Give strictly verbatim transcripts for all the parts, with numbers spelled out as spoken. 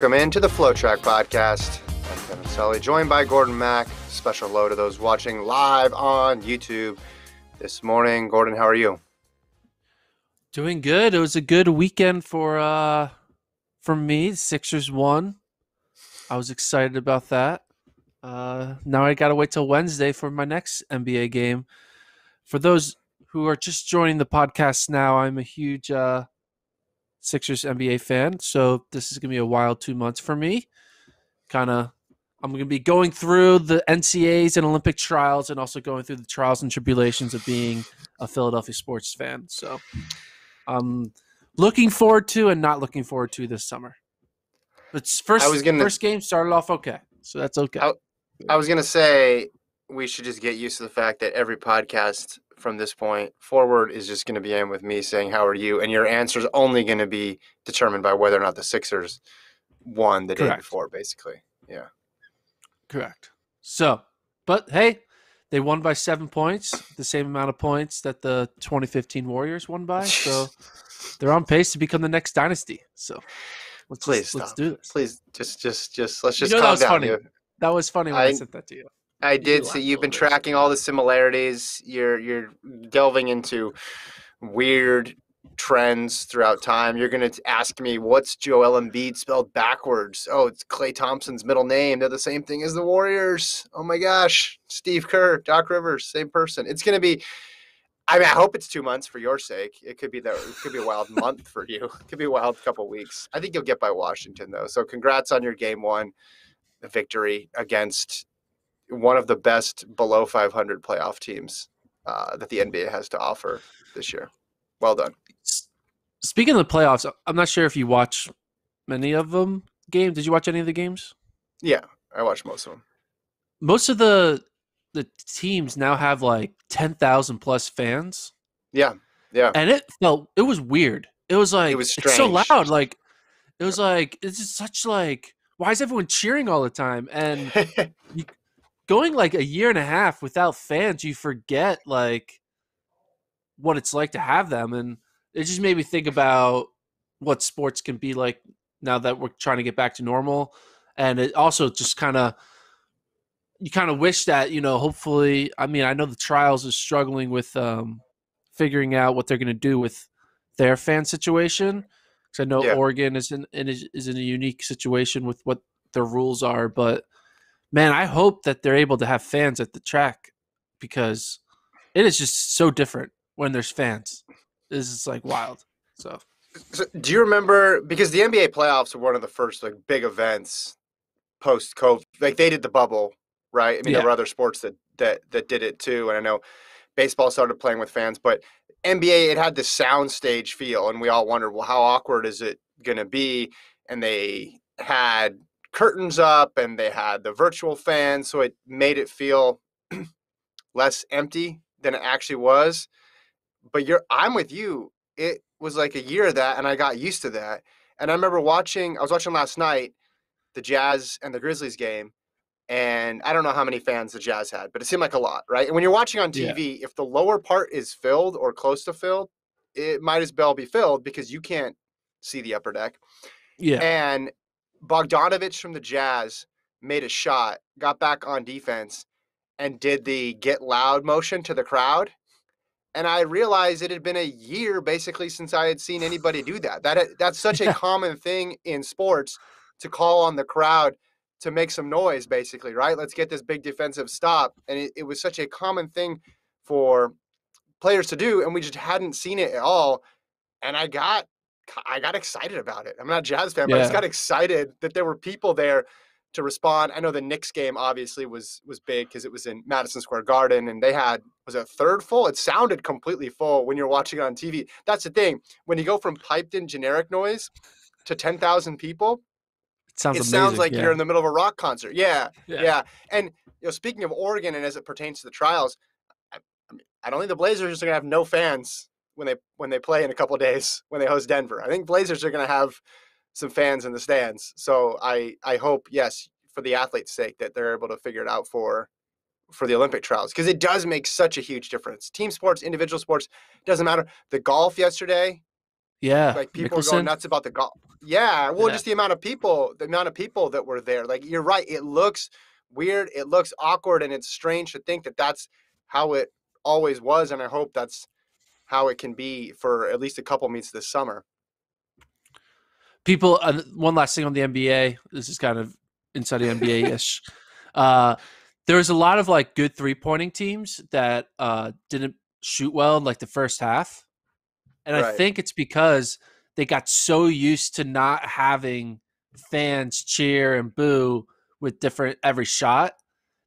Welcome into the FloTrack podcast. I'm Kevin Sully, joined by Gordon Mack. Special hello to those watching live on YouTube this morning. Gordon, how are you? Doing good. It was a good weekend for uh, for me. Sixers won. I was excited about that. Uh, now I got to wait till Wednesday for my next N B A game. For those who are just joining the podcast now, I'm a huge uh, Sixers N B A fan, so this is gonna be a wild two months for me. Kind of, I'm gonna be going through the N C A As and Olympic trials, and also going through the trials and tribulations of being a Philadelphia sports fan. So, um, looking forward to and not looking forward to this summer. But first, I was gonna, first game started off okay, so that's okay. I, I was gonna say we should just get used to the fact that every podcast from this point forward is just going to begin with me saying, how are you? And your answer is only going to be determined by whether or not the Sixers won the Correct. Day before, basically. Yeah. Correct. So, but hey, they won by seven points, the same amount of points that the twenty fifteen Warriors won by. So they're on pace to become the next dynasty. So let's, Please just, let's do this. Please just, just, just, let's just you know, calm that was down. Funny. You. That was funny when I, I said that to you. I did see you've been tracking all the similarities. You're you're delving into weird trends throughout time. You're going to ask me, what's Joel Embiid spelled backwards? Oh, it's Klay Thompson's middle name. They're the same thing as the Warriors. Oh, my gosh. Steve Kerr, Doc Rivers, same person. It's going to be – I mean, I hope it's two months for your sake. It could be that, it could be a wild month for you. It could be a wild couple weeks. I think you'll get by Washington, though. So congrats on your game one victory against – one of the best below five hundred playoff teams uh, that the N B A has to offer this year. Well done. Speaking of the playoffs, I'm not sure if you watch many of them games. Did you watch any of the games? Yeah, I watched most of them. Most of the the teams now have like ten thousand plus fans. Yeah, yeah. And it felt, it was weird. It was like, it was it's so loud. Like, it was like, it's just such like, why is everyone cheering all the time? And you, going like a year and a half without fans, you forget like what it's like to have them. And it just made me think about what sports can be like now that we're trying to get back to normal. And it also just kind of, you kind of wish that, you know, hopefully, I mean, I know the trials is struggling with um, figuring out what they're going to do with their fan situation. Cause I know yeah. Oregon is in, is in a unique situation with what their rules are, but man, I hope that they're able to have fans at the track because it is just so different when there's fans. This is like wild. So. so, do you remember? Because the N B A playoffs were one of the first like big events post COVID. Like they did the bubble, right? I mean, yeah. there were other sports that that that did it too, and I know baseball started playing with fans, but N B A, it had this soundstage feel, and we all wondered, well, how awkward is it going to be? And they had curtains up and they had the virtual fans, so it made it feel less empty than it actually was. But you're I'm with you, it was like a year of that, and I got used to that. And I remember watching I was watching last night the Jazz and the Grizzlies game, and I don't know how many fans the Jazz had, but it seemed like a lot, right? And when you're watching on T V, yeah. if the lower part is filled or close to filled, it might as well be filled because you can't see the upper deck. Yeah. And Bogdanovich from the Jazz made a shot, got back on defense, and did the get loud motion to the crowd. And I realized it had been a year basically since I had seen anybody do that. That that's such yeah. a common thing in sports, to call on the crowd to make some noise, basically, right? Let's get this big defensive stop. And it, it was such a common thing for players to do, and we just hadn't seen it at all. And I got I got excited about it. I'm not a Jazz fan, but yeah. I just got excited that there were people there to respond. I know the Knicks game obviously was was big because it was in Madison Square Garden, and they had, was it a third full? It sounded completely full when you're watching it on T V. That's the thing. When you go from piped-in generic noise to ten thousand people, it sounds, it sounds like yeah. you're in the middle of a rock concert. Yeah, yeah. yeah. And you know, speaking of Oregon and as it pertains to the trials, I, I don't think the Blazers are going to have no fans when they when they play in a couple of days, when they host Denver. I think Blazers are going to have some fans in the stands. So I I hope, yes, for the athletes' sake, that they're able to figure it out for for the Olympic trials, because it does make such a huge difference. Team sports, individual sports, doesn't matter. The golf yesterday Yeah, like people Mickelson. Are going nuts about the golf. Yeah, well, yeah. just the amount of people, the amount of people that were there. Like you're right, it looks weird, it looks awkward, and it's strange to think that that's how it always was, and I hope that's how it can be for at least a couple meets this summer. People, uh, one last thing on the N B A. This is kind of inside the N B A ish. uh, there was a lot of like good three pointing teams that uh, didn't shoot well in like the first half. And right. I think it's because they got so used to not having fans cheer and boo with different every shot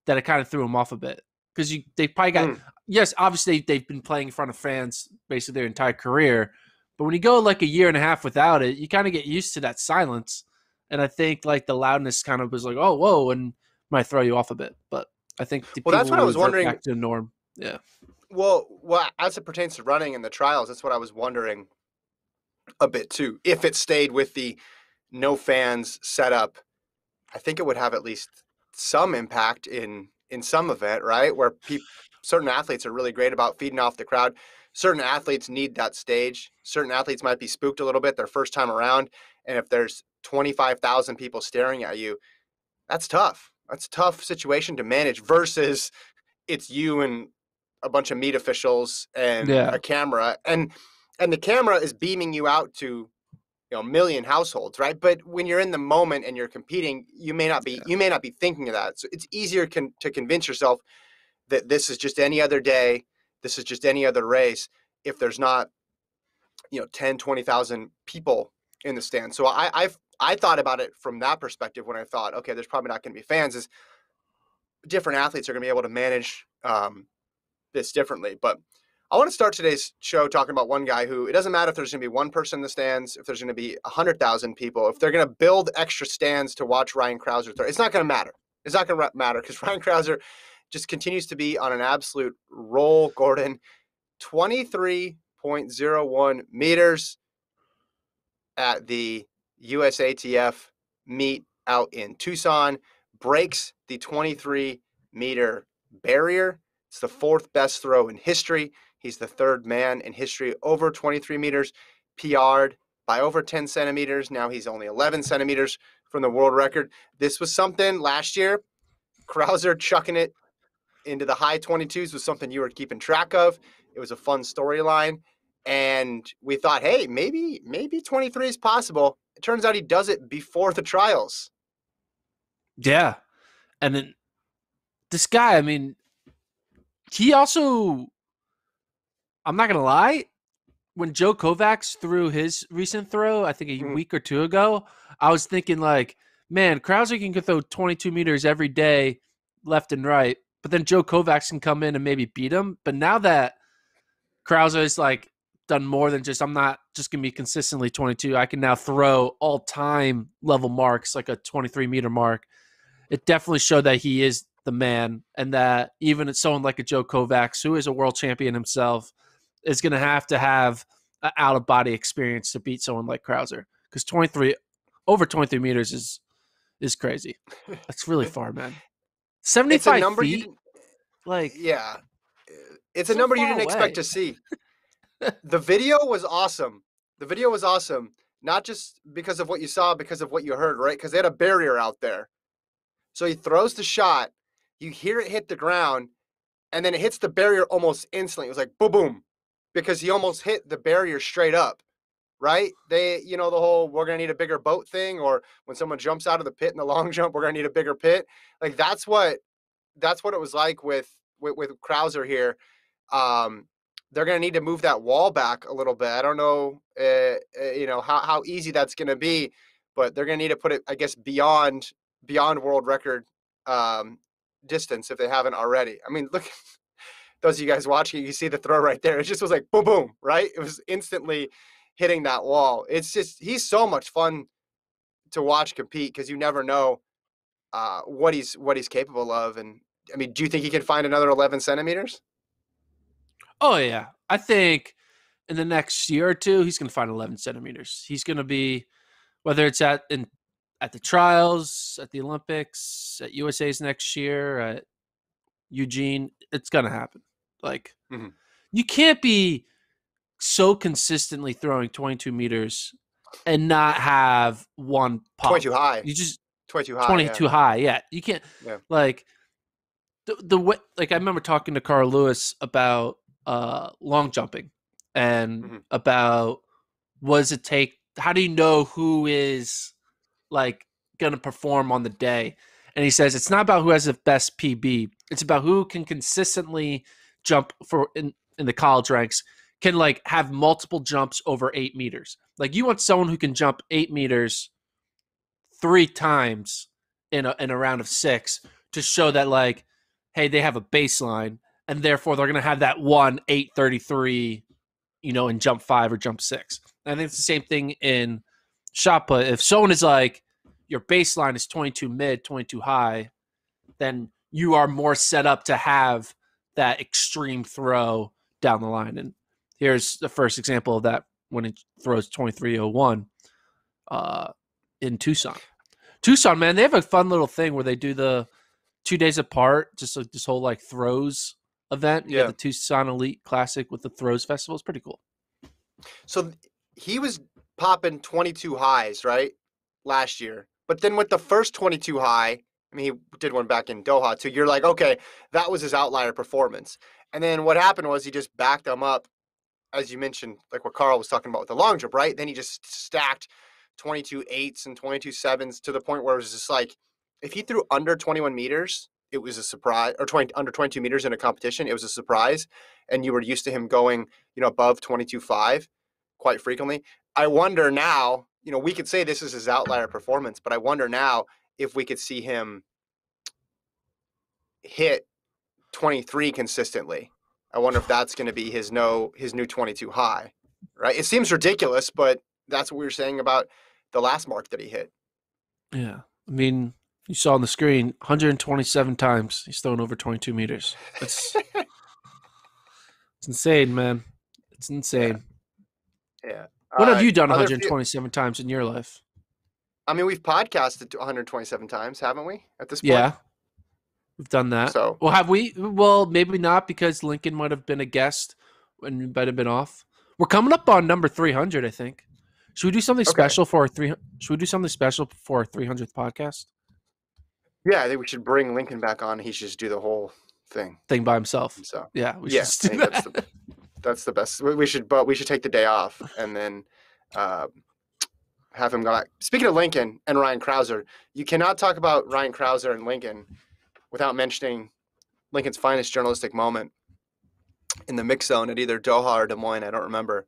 that it kind of threw them off a bit. Because you they probably got mm. – yes, obviously they've been playing in front of fans basically their entire career. But when you go like a year and a half without it, you kind of get used to that silence. And I think like the loudness kind of was like, oh, whoa, and might throw you off a bit. But I think – well, that's what I was wondering. Back to the norm. Yeah. Well, well, as it pertains to running and the trials, that's what I was wondering a bit too. If it stayed with the no fans setup, I think it would have at least some impact in in some event, right? Where people, certain athletes are really great about feeding off the crowd. Certain athletes need that stage. Certain athletes might be spooked a little bit their first time around, and if there's twenty-five thousand people staring at you, that's tough. That's a tough situation to manage versus it's you and a bunch of meat officials and yeah. a camera, and and the camera is beaming you out to, you know, a million households, right? But when you're in the moment and you're competing, you may not be yeah. you may not be thinking of that. So it's easier con- to convince yourself that this is just any other day, this is just any other race, if there's not, you know, ten, twenty thousand people in the stands. So I I've, I thought about it from that perspective when I thought, okay, there's probably not going to be fans. Is different athletes are going to be able to manage um, this differently. But I want to start today's show talking about one guy who, it doesn't matter if there's going to be one person in the stands, if there's going to be one hundred thousand people, if they're going to build extra stands to watch Ryan Crouser throw, it's not going to matter. It's not going to matter because Ryan Crouser just continues to be on an absolute roll, Gordon. twenty-three point oh one meters at the U S A T F meet out in Tucson, breaks the twenty-three meter barrier. It's the fourth best throw in history. He's the third man in history over twenty-three meters, P R'd by over ten centimeters. Now he's only eleven centimeters from the world record. This was something last year. Crouser chucking it into the high twenty-twos was something you were keeping track of. It was a fun storyline. And we thought, hey, maybe, maybe twenty-three is possible. It turns out he does it before the trials. Yeah. And then this guy, I mean, he also, I'm not going to lie, when Joe Kovacs threw his recent throw, I think a mm. week or two ago, I was thinking like, man, Crouser can throw twenty-two meters every day left and right, but then Joe Kovacs can come in and maybe beat him. But now that Crouser is like done more than just, I'm not just going to be consistently twenty-two, I can now throw all-time level marks, like a twenty-three meter mark. It definitely showed that he is the man, and that even someone like a Joe Kovacs, who is a world champion himself, is going to have to have an out-of-body experience to beat someone like Crouser, because twenty-three over twenty-three meters is is crazy. That's really far, man. seventy-five feet, like yeah, it's a number you didn't expect to see. The video was awesome. The video was awesome, not just because of what you saw, because of what you heard, right? Because they had a barrier out there, so he throws the shot. You hear it hit the ground, and then it hits the barrier almost instantly. It was like, boom, boom, because he almost hit the barrier straight up, right? They, you know, the whole, we're going to need a bigger boat thing, or when someone jumps out of the pit in the long jump, we're going to need a bigger pit. Like, that's what, that's what it was like with, with, with Crouser here. Um, they're going to need to move that wall back a little bit. I don't know, uh, uh, you know, how, how easy that's going to be, but they're going to need to put it, I guess, beyond, beyond world record, um, distance if they haven't already. I mean, look, those of you guys watching, you see the throw right there. It just was like boom, boom, right? It was instantly hitting that wall. It's just, he's so much fun to watch compete because you never know uh, what he's what he's capable of. And I mean, do you think he can find another eleven centimeters? Oh yeah, I think in the next year or two he's going to find eleven centimeters. He's going to be, whether it's at in. At the trials, at the Olympics, at U S A's next year, at Eugene, it's going to happen. Like, mm-hmm. you can't be so consistently throwing twenty-two meters and not have one pop. twenty-two high. You just twenty-two high. twenty-two yeah. high. Yeah, you can't. Yeah. Like the the way, like I remember talking to Carl Lewis about uh, long jumping and mm-hmm. about what does it take? How do you know who is like going to perform on the day? And he says it's not about who has the best P B. It's about who can consistently jump for in, in the college ranks, can like have multiple jumps over eight meters. Like you want someone who can jump eight meters three times in a, in a round of six to show that like, hey, they have a baseline and therefore they're going to have that one eight thirty-three, you know, in jump five or jump six. And I think it's the same thing in shot put. If someone is like, your baseline is twenty-two mid, twenty-two high, then you are more set up to have that extreme throw down the line. And here's the first example of that when it throws twenty-three oh one uh, in Tucson. Tucson, man, they have a fun little thing where they do the two days apart, just like this whole like throws event. You yeah. The Tucson Elite Classic with the throws festival. It's pretty cool. So he was popping twenty-two highs, right? Last year. But then with the first twenty-two high, I mean, he did one back in Doha too. You're like, okay, that was his outlier performance. And then what happened was he just backed them up, as you mentioned, like what Carl was talking about with the long jump, right? Then he just stacked twenty-two eights and twenty-two sevens to the point where it was just like, if he threw under twenty-one meters, it was a surprise, or twenty, under twenty-two meters in a competition, it was a surprise. And you were used to him going, you know, above twenty-two five quite frequently. I wonder now, you know, we could say this is his outlier performance, but I wonder now if we could see him hit twenty-three consistently. I wonder if that's going to be his no, his new twenty-two high, right? It seems ridiculous, but that's what we were saying about the last mark that he hit. Yeah. I mean, you saw on the screen, one hundred twenty-seven times he's thrown over twenty-two meters. That's it's insane, man. It's insane. Yeah. yeah. What have you done uh, one hundred twenty-seven few, times in your life? I mean, we've podcasted one hundred twenty-seven times, haven't we, at this point? Yeah, we've done that. So, well, have we? Well, maybe not, because Lincoln might have been a guest and we might have been off. We're coming up on number three hundred, I think. Should we do something okay. special for our three? Should we do something special for our three hundredth podcast? Yeah, I think we should bring Lincoln back on. He should just do the whole thing. Thing by himself. So yeah, we yeah, should do that. That's the, That's the best. We should, but we should take the day off and then uh, have him go back. Speaking of Lincoln and Ryan Crouser, you cannot talk about Ryan Crouser and Lincoln without mentioning Lincoln's finest journalistic moment in the mix zone at either Doha or Des Moines. I don't remember.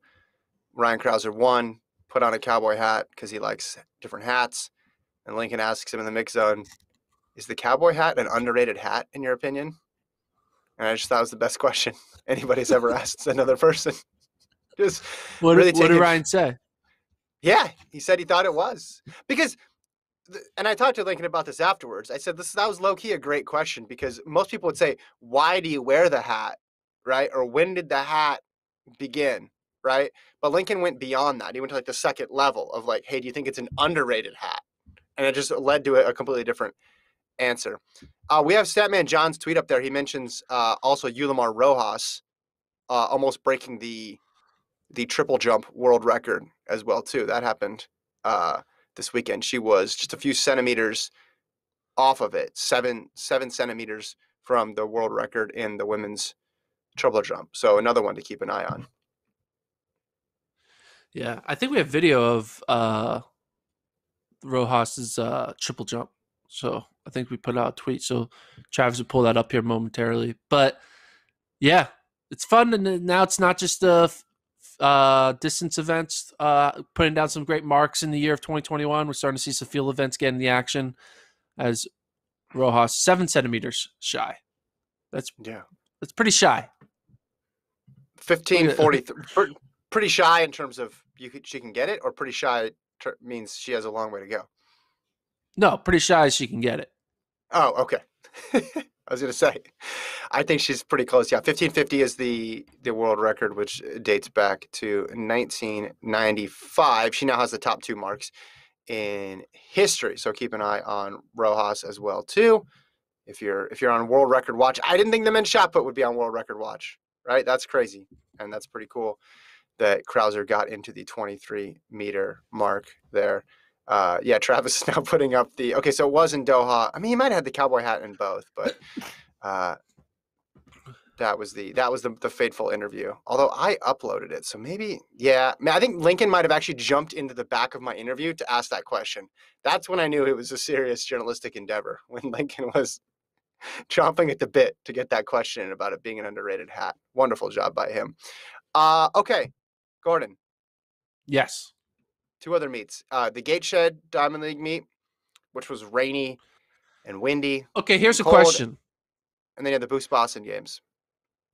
Ryan Crouser won, put on a cowboy hat because he likes different hats, and Lincoln asks him in the mix zone, "Is the cowboy hat an underrated hat in your opinion?" And I just thought it was the best question anybody's ever asked another person. Just what, really what did Ryan say? Yeah, he said he thought it was. Because, and I talked to Lincoln about this afterwards. I said, this that was low-key a great question, because most people would say, why do you wear the hat, right? Or when did the hat begin, right? But Lincoln went beyond that. He went to like the second level of like, hey, do you think it's an underrated hat? And it just led to a completely different answer. Uh, we have Statman John's tweet up there. He mentions uh, also Yulimar Rojas uh, almost breaking the the triple jump world record as well too. That happened uh, this weekend. She was just a few centimeters off of it, seven seven centimeters from the world record in the women's triple jump. So another one to keep an eye on. Yeah, I think we have video of uh, Rojas's uh, triple jump. So I think we put out a tweet. So Travis will pull that up here momentarily. But yeah, it's fun. And now it's not just the uh, distance events, uh, putting down some great marks in the year of twenty twenty-one. We're starting to see some field events getting the action as Rojas, seven centimeters shy. That's yeah, that's pretty shy. fifteen forty-three, pretty shy in terms of you could, she can get it, or pretty shy means she has a long way to go. No, pretty shy as she can get it. Oh, okay. I was going to say, I think she's pretty close. Yeah, fifteen fifty is the, the world record, which dates back to nineteen ninety-five. She now has the top two marks in history. So keep an eye on Rojas as well, too. If you're if you're on world record watch, I didn't think the men's shot put would be on world record watch, right? That's crazy, and that's pretty cool that Crouser got into the twenty-three meter mark there. Uh, yeah, Travis is now putting up the, okay, so it was in Doha. I mean, he might have had the cowboy hat in both, but uh, that was the that was the, the fateful interview. Although I uploaded it, so maybe, yeah. I, mean, I think Lincoln might have actually jumped into the back of my interview to ask that question. That's when I knew it was a serious journalistic endeavor, when Lincoln was chomping at the bit to get that question about it being an underrated hat. Wonderful job by him. Uh, okay, Gordon. Yes. Two other meets, uh, the Gateshead Diamond League meet, which was rainy and windy. Okay, here's a question. And then you had the Boost Boston Games.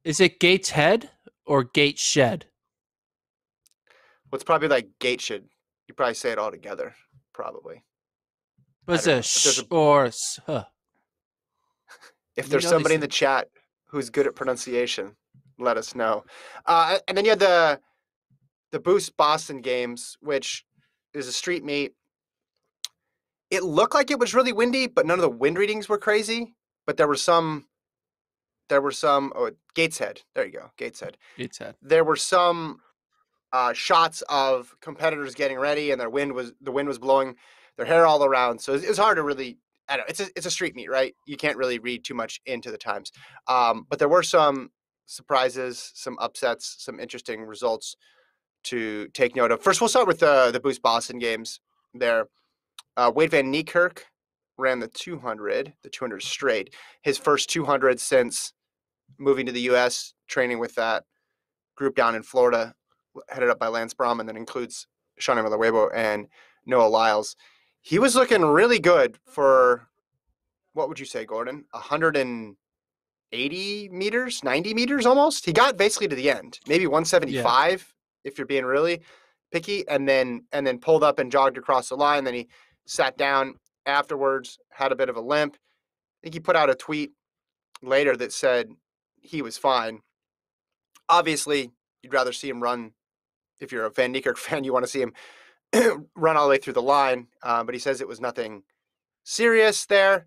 Is it Gateshead or Gateshed? Well, it's probably like Gateshead. You probably say it all together, probably. But a sh or s huh. If there's somebody in the chat who's good at pronunciation, let us know. Uh, and then you had the the Boost Boston Games, which is a street meet. It looked like it was really windy, but none of the wind readings were crazy. But there were some, there were some, oh, Gateshead. There you go, Gateshead. Gateshead. There were some uh, shots of competitors getting ready, and their wind was, the wind was blowing their hair all around. So it was hard to really, I don't know, it's a, it's a street meet, right? You can't really read too much into the times. Um, but there were some surprises, some upsets, some interesting results to take note of. First, we'll start with the, the Boost Boston Games there. Uh, Wayde van Niekerk ran the two hundred, the two hundred straight. His first two hundred since moving to the U S, training with that group down in Florida, headed up by Lance Brom, and then includes Sean Emeliwebo and Noah Lyles. He was looking really good for, what would you say, Gordon? one hundred eighty meters, ninety meters almost? He got basically to the end, maybe one seventy-five. Yeah. If you're being really picky, and then and then pulled up and jogged across the line. Then he sat down afterwards, had a bit of a limp. I think he put out a tweet later that said he was fine. Obviously, you'd rather see him run. If you're a Van Niekerk fan, you want to see him run all the way through the line. Uh, but he says it was nothing serious there.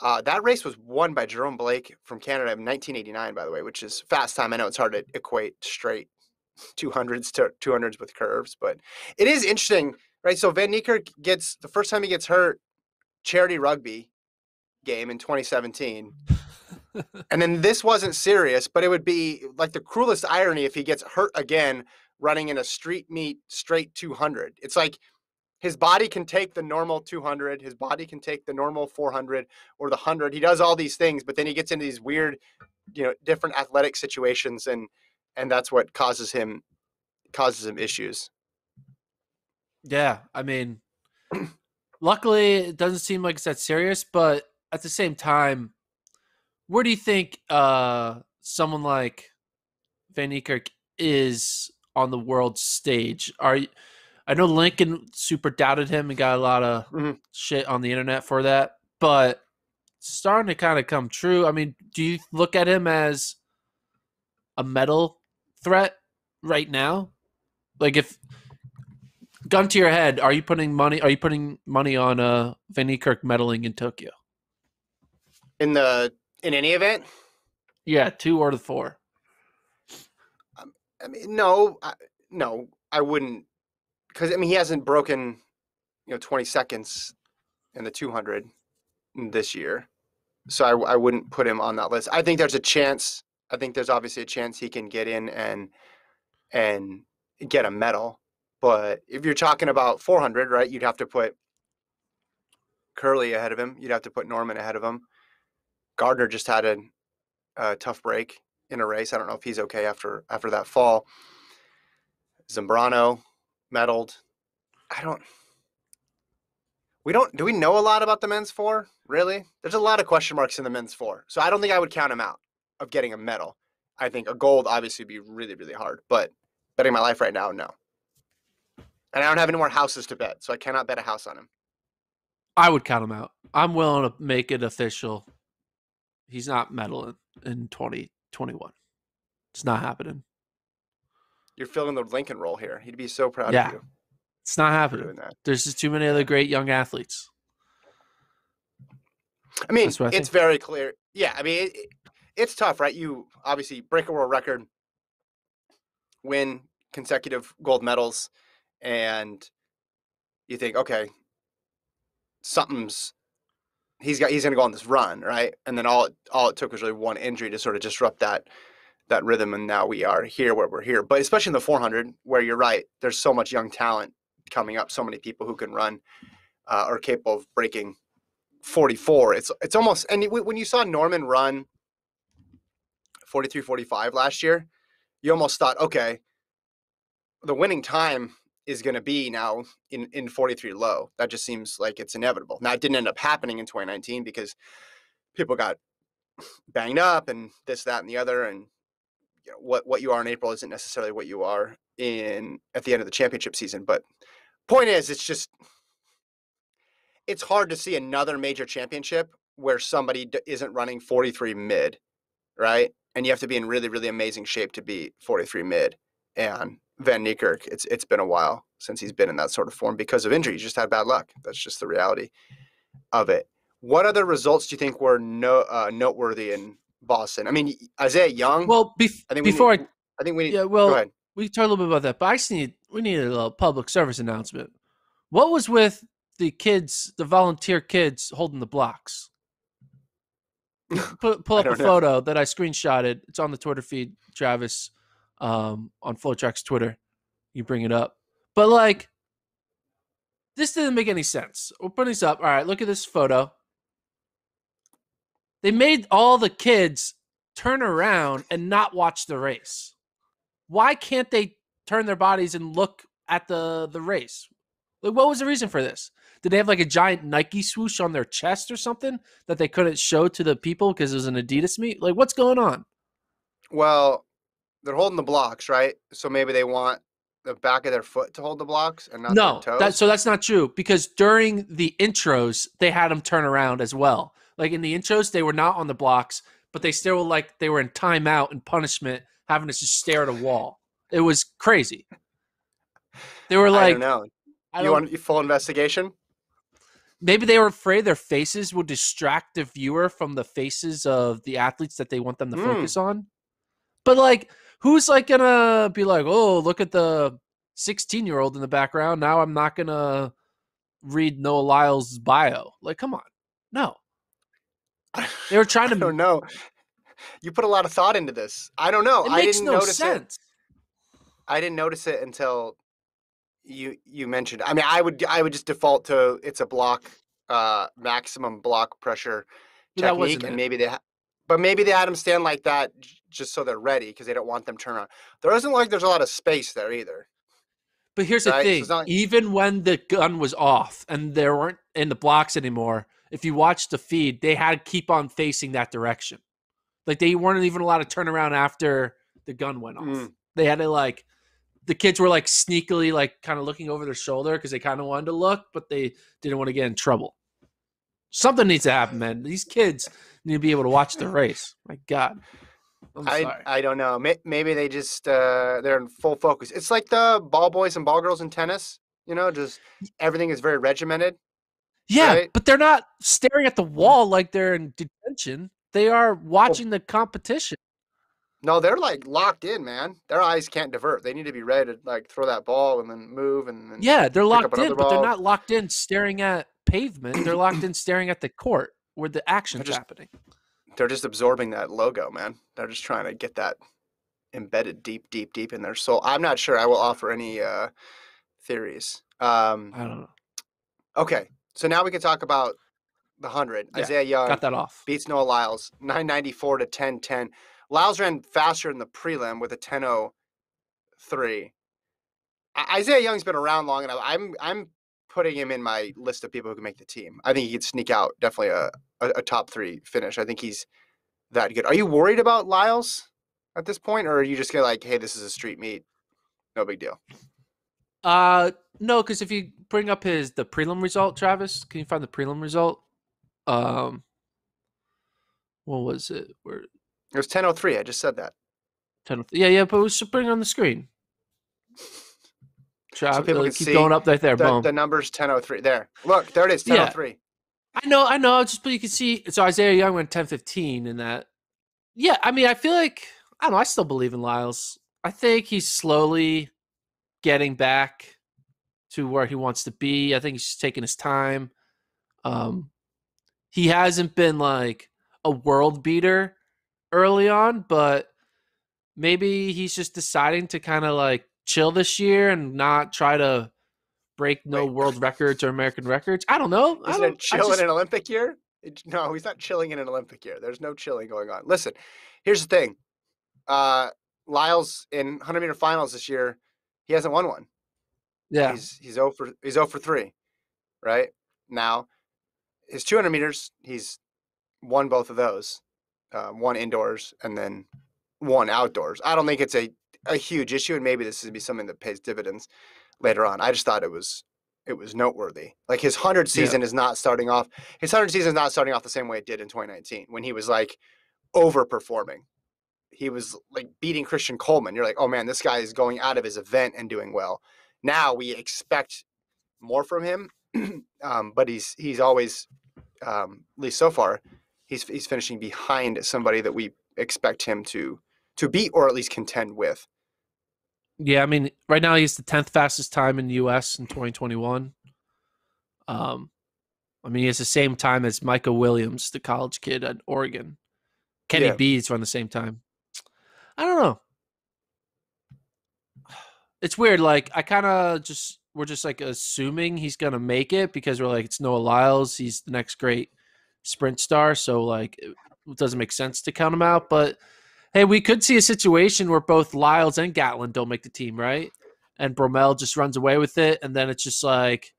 Uh, that race was won by Jerome Blake from Canada in nineteen eighty-nine, by the way, which is fast time. I know it's hard to equate straight two hundreds to two hundreds with curves, but it is interesting, right? So Van Niekerk gets, the first time he gets hurt, charity rugby game in twenty seventeen. And then this wasn't serious, but it would be like the cruelest irony if he gets hurt again running in a street meet straight two hundred. It's like his body can take the normal two hundred, his body can take the normal four hundred or the one hundred. He does all these things, but then he gets into these weird, you know, different athletic situations, and And that's what causes him causes him issues. Yeah, I mean, luckily it doesn't seem like it's that serious, but at the same time, where do you think uh, someone like Van Niekerk is on the world stage? Are you, I know Lincoln super doubted him and got a lot of mm-hmm. shit on the internet for that, but it's starting to kind of come true. I mean, do you look at him as a medal threat right now? Like, if gun to your head, are you putting money? Are you putting money on uh, Van Niekerk medaling in Tokyo? In the in any event? Yeah, two or the four. Um, I mean, no, I, no, I wouldn't, because I mean he hasn't broken, you know, twenty seconds in the two hundred this year, so I, I wouldn't put him on that list. I think there's a chance. I think there's obviously a chance he can get in and and get a medal. But if you're talking about four hundred, right, you'd have to put Curley ahead of him. You'd have to put Norman ahead of him. Gardner just had a, a tough break in a race. I don't know if he's okay after after that fall. Zambrano medaled. I don't We don't, do we know a lot about the men's four, really? There's a lot of question marks in the men's four. So I don't think I would count him out of getting a medal. I think a gold obviously would be really, really hard, but betting my life right now, no. And I don't have any more houses to bet, so I cannot bet a house on him. I would count him out. I'm willing to make it official. He's not medaling in twenty twenty-one. It's not happening. You're filling the Lincoln role here. He'd be so proud yeah, of you. It's not happening. There's just too many other great young athletes. I mean, I it's very clear. Yeah, I mean, it, it, It's tough, right? You obviously break a world record, win consecutive gold medals, and you think, okay, something's he's got he's gonna go on this run, right? And then all it, all it took was really one injury to sort of disrupt that that rhythm, and now we are here where we're here. But especially in the four hundred, where you're right, there's so much young talent coming up, so many people who can run uh, are capable of breaking forty-four. It's it's almost, and when you saw Norman run forty-three forty-five last year, you almost thought, okay, the winning time is going to be now in, in forty-three low. That just seems like it's inevitable. Now, it didn't end up happening in twenty nineteen because people got banged up and this, that, and the other. And you know, what, what you are in April isn't necessarily what you are in at the end of the championship season. But point is, it's just, it's hard to see another major championship where somebody d- isn't running forty-three mid, right? And you have to be in really, really amazing shape to be forty-three mid. And Van Niekerk, it's it's been a while since he's been in that sort of form because of injury. He just had bad luck. That's just the reality of it. What other results do you think were no, uh, noteworthy in Boston? I mean, Isaiah Young. Well, bef- I think we before need, I, I think we need. Yeah, well, go ahead. We can talk a little bit about that, but I just need we need a little public service announcement. What was with the kids, the volunteer kids holding the blocks? Pull, pull up a photo know. that I screenshotted. It's on the Twitter feed, Travis. Um, on FloTrack's Twitter, you bring it up. But like, this didn't make any sense. We'll put this up. All right, look at this photo. They made all the kids turn around and not watch the race. Why can't they turn their bodies and look at the the race? Like, what was the reason for this? Did they have like a giant Nike swoosh on their chest or something that they couldn't show to the people because it was an Adidas meet? Like, what's going on? Well, they're holding the blocks, right? So maybe they want the back of their foot to hold the blocks and not no, their toes? No, that, so that's not true because during the intros, they had them turn around as well. Like in the intros, they were not on the blocks, but they still like they were in timeout and punishment, having to just stare at a wall. It was crazy. They were like, I don't know. I don't, you want your full investigation? Maybe they were afraid their faces would distract the viewer from the faces of the athletes that they want them to mm. focus on. But like, who's like gonna be like, oh, look at the sixteen-year-old in the background. Now I'm not gonna read Noah Lyles' bio. Like, come on, no. They were trying to. I don't know. You put a lot of thought into this. I don't know. It makes I didn't no notice sense. It. I didn't notice it until you you mentioned. I mean, I would I would just default to it's a block, uh, maximum block pressure but technique, and it. maybe they. Ha- But maybe they had them stand like that just so they're ready because they don't want them to turn around. There isn't like there's a lot of space there either. But here's right? the thing. So like- Even when the gun was off and they weren't in the blocks anymore, if you watch the feed, they had to keep on facing that direction. Like they weren't even allowed to turn around after the gun went off. Mm. They had to like – the kids were like sneakily like kind of looking over their shoulder because they kind of wanted to look, but they didn't want to get in trouble. Something needs to happen, man. These kids need to be able to watch the race. My God. I'm I sorry. I don't know. Maybe they just, uh, they're in full focus. It's like the ball boys and ball girls in tennis, you know, just everything is very regimented. Yeah, right? But they're not staring at the wall like they're in detention. They are watching oh. the competition. No, they're like locked in, man. Their eyes can't divert. They need to be ready to like throw that ball and then move. and, and Yeah, they're locked in, but they're not locked in staring at pavement. They're locked in staring at the court where the action's just happening. They're just absorbing that logo, man. They're just trying to get that embedded deep, deep, deep in their soul. I'm not sure I will offer any uh, theories. Um, I don't know. Okay, so now we can talk about the one hundred. Yeah, Isaiah Young got that off. Beats Noah Lyles, nine ninety-four to ten ten. Lyles ran faster in the prelim with a ten oh three. I- Isaiah Young's been around long enough. I'm I'm putting him in my list of people who can make the team. I think he could sneak out definitely a, a, a top three finish. I think he's that good. Are you worried about Lyles at this point, or are you just gonna like, hey, this is a street meet, no big deal? Uh, no, because if you bring up his the prelim result, Travis, can you find the prelim result? Um, what was it? Where? It was ten oh three. I just said that. ten oh three. Yeah, yeah, but we should bring it on the screen. Trav, so people uh, can keep see going up right there. The, boom. The number's ten oh three. There. Look, there it is, ten oh three. Yeah. I know, I know. Just but you can see. So Isaiah Young went ten fifteen in that. Yeah, I mean, I feel like, I don't know, I still believe in Lyles. I think he's slowly getting back to where he wants to be. I think he's just taking his time. Um, he hasn't been like a world beater early on, but maybe he's just deciding to kind of like chill this year and not try to break no Wait. world records or American records. I don't know. Isn't it chill just... in an Olympic year? It, no, he's not chilling in an Olympic year. There's no chilling going on. Listen, here's the thing. Uh, Lyles in one hundred meter finals this year, he hasn't won one. Yeah, he's he's zero for he's zero for three, right now. His two hundred meters, he's won both of those, uh, one indoors and then one outdoors. I don't think it's a a huge issue, and maybe this would be something that pays dividends later on. I just thought it was it was noteworthy. Like his one hundred season yeah. is not starting off. His one hundred season is not starting off the same way it did in twenty nineteen when he was like overperforming. He was like beating Christian Coleman. You're like, oh man, this guy is going out of his event and doing well. Now we expect more from him, um, but he's he's always, um, at least so far, he's he's finishing behind somebody that we expect him to to beat or at least contend with. Yeah, I mean, right now he's the tenth fastest time in the U S in twenty twenty-one. Um, I mean, he has the same time as Micah Williams, the college kid at Oregon. Kenny yeah. Bees run the same time. I don't know. It's weird. Like I kind of just we're just like assuming he's gonna make it because we're like it's Noah Lyles. He's the next great sprint star. So like it doesn't make sense to count him out. But hey, we could see a situation where both Lyles and Gatlin don't make the team, right? And Bromell just runs away with it, and then it's just like,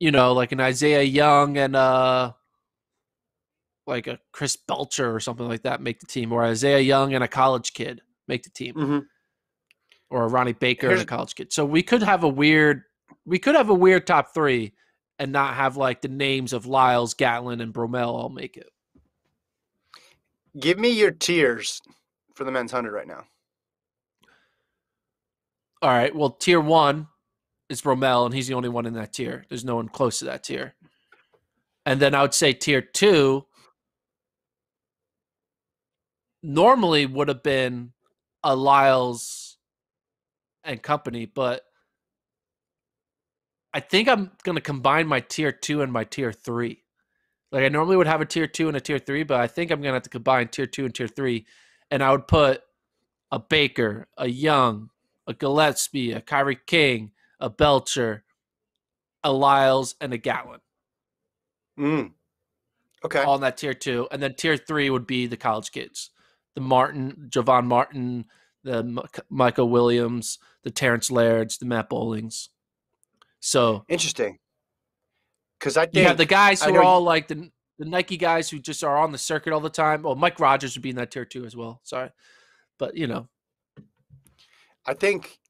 you know, like an Isaiah Young and uh, like a Chris Belcher or something like that make the team, or Isaiah Young and a college kid make the team. Mm-hmm. Or a Ronnie Baker and a college kid. So we could have a weird we could have a weird top three and not have like the names of Lyles, Gatlin, and Bromell all make it. Give me your tiers for the men's one hundred right now. All right. Well, tier one is Bromell, and he's the only one in that tier. There's no one close to that tier. And then I would say tier two normally would have been a Lyles and company, but I think I'm going to combine my tier two and my tier three. Like I normally would have a tier two and a tier three, but I think I'm going to have to combine tier two and tier three. And I would put a Baker, a Young, a Gillespie, a Kyrie King, a Belcher, a Lyles, and a Gatlin. Mm. Okay. All in that tier two. And then tier three would be the college kids, the Martin, Javon Martin, the Michael Williams, the Terrence Lairds, the Matt Bolings. So interesting. Because I think you have the guys who are all like the the Nike guys who just are on the circuit all the time. Oh, Mike Rogers would be in that tier two as well. Sorry, but you know, I think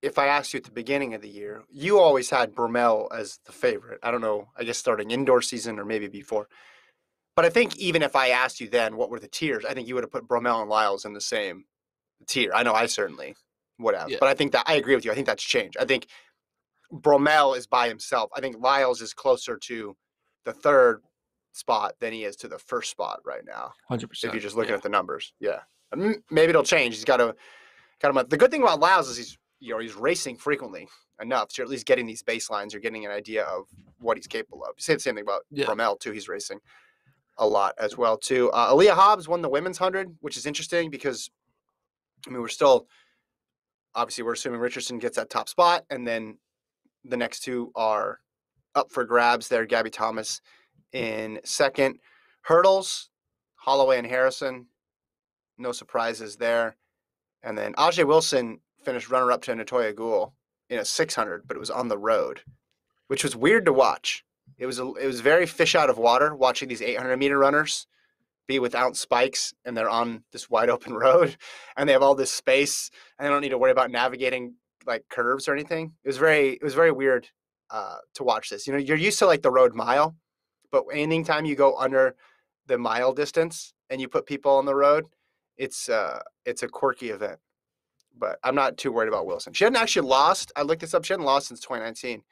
if I asked you at the beginning of the year, you always had Bromell as the favorite. I don't know. I guess starting indoor season or maybe before. But I think even if I asked you then what were the tiers, I think you would have put Bromell and Lyles in the same tier. I know I certainly would have, yeah. but I think that I agree with you. I think that's changed. I think Bromell is by himself. I think Lyles is closer to the third spot than he is to the first spot right now. one hundred percent. If you're just looking yeah. at the numbers. Yeah. I mean, maybe it'll change. He's got a, got him. The good thing about Lyles is he's, you know, he's racing frequently enough. So you're at least getting these baselines. You're getting an idea of what he's capable of. You say the same thing about yeah. Bromell too. He's racing a lot as well too. Uh, Aaliyah Hobbs won the women's one hundred, which is interesting because I mean, we're still obviously we're assuming Richardson gets that top spot, and then the next two are up for grabs there. Gabby Thomas in second. Hurdles, Holloway and Harrison, no surprises there. And then Ajeé Wilson finished runner-up to Natoya Gould in a six hundred, but it was on the road, which was weird to watch. It was a, it was very fish out of water watching these eight hundred meter runners be without spikes, and they're on this wide open road and they have all this space and they don't need to worry about navigating like curves or anything. It was very, it was very weird uh, to watch this. You know, you're used to like the road mile, but anytime you go under the mile distance and you put people on the road, it's uh, it's a quirky event, but I'm not too worried about Wilson. She hadn't actually lost. I looked this up. She hadn't lost since twenty nineteen.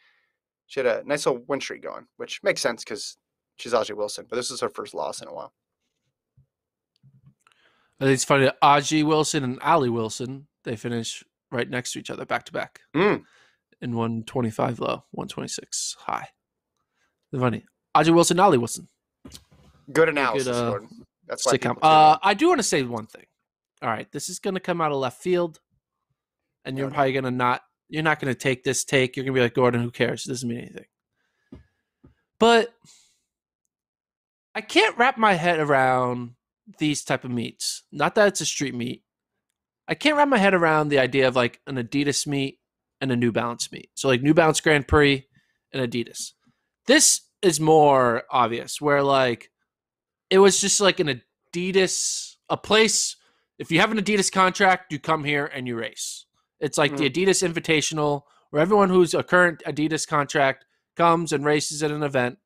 She had a nice little win streak going, which makes sense because she's Ajeé Wilson, but this is her first loss in a while. I think it's funny that Ajeé Wilson and Ali Wilson, they finish right next to each other, back to back. Mm. And one twenty-five low, one twenty-six high. They're funny. Ajeé Wilson, Ollie Wilson. Good analysis, good, uh, Gordon. That's why uh, I do want to say one thing. All right, this is going to come out of left field, and you're okay. probably going to not – you're not going to take this take. You're going to be like, Gordon, who cares? It doesn't mean anything. But I can't wrap my head around these type of meets. Not that it's a street meet. I can't wrap my head around the idea of like an Adidas meet and a New Balance meet. So like New Balance Grand Prix and Adidas. This is more obvious where like it was just like an Adidas, a place – if you have an Adidas contract, you come here and you race. It's like mm-hmm. the Adidas Invitational, where everyone who's a current Adidas contract comes and races at an event,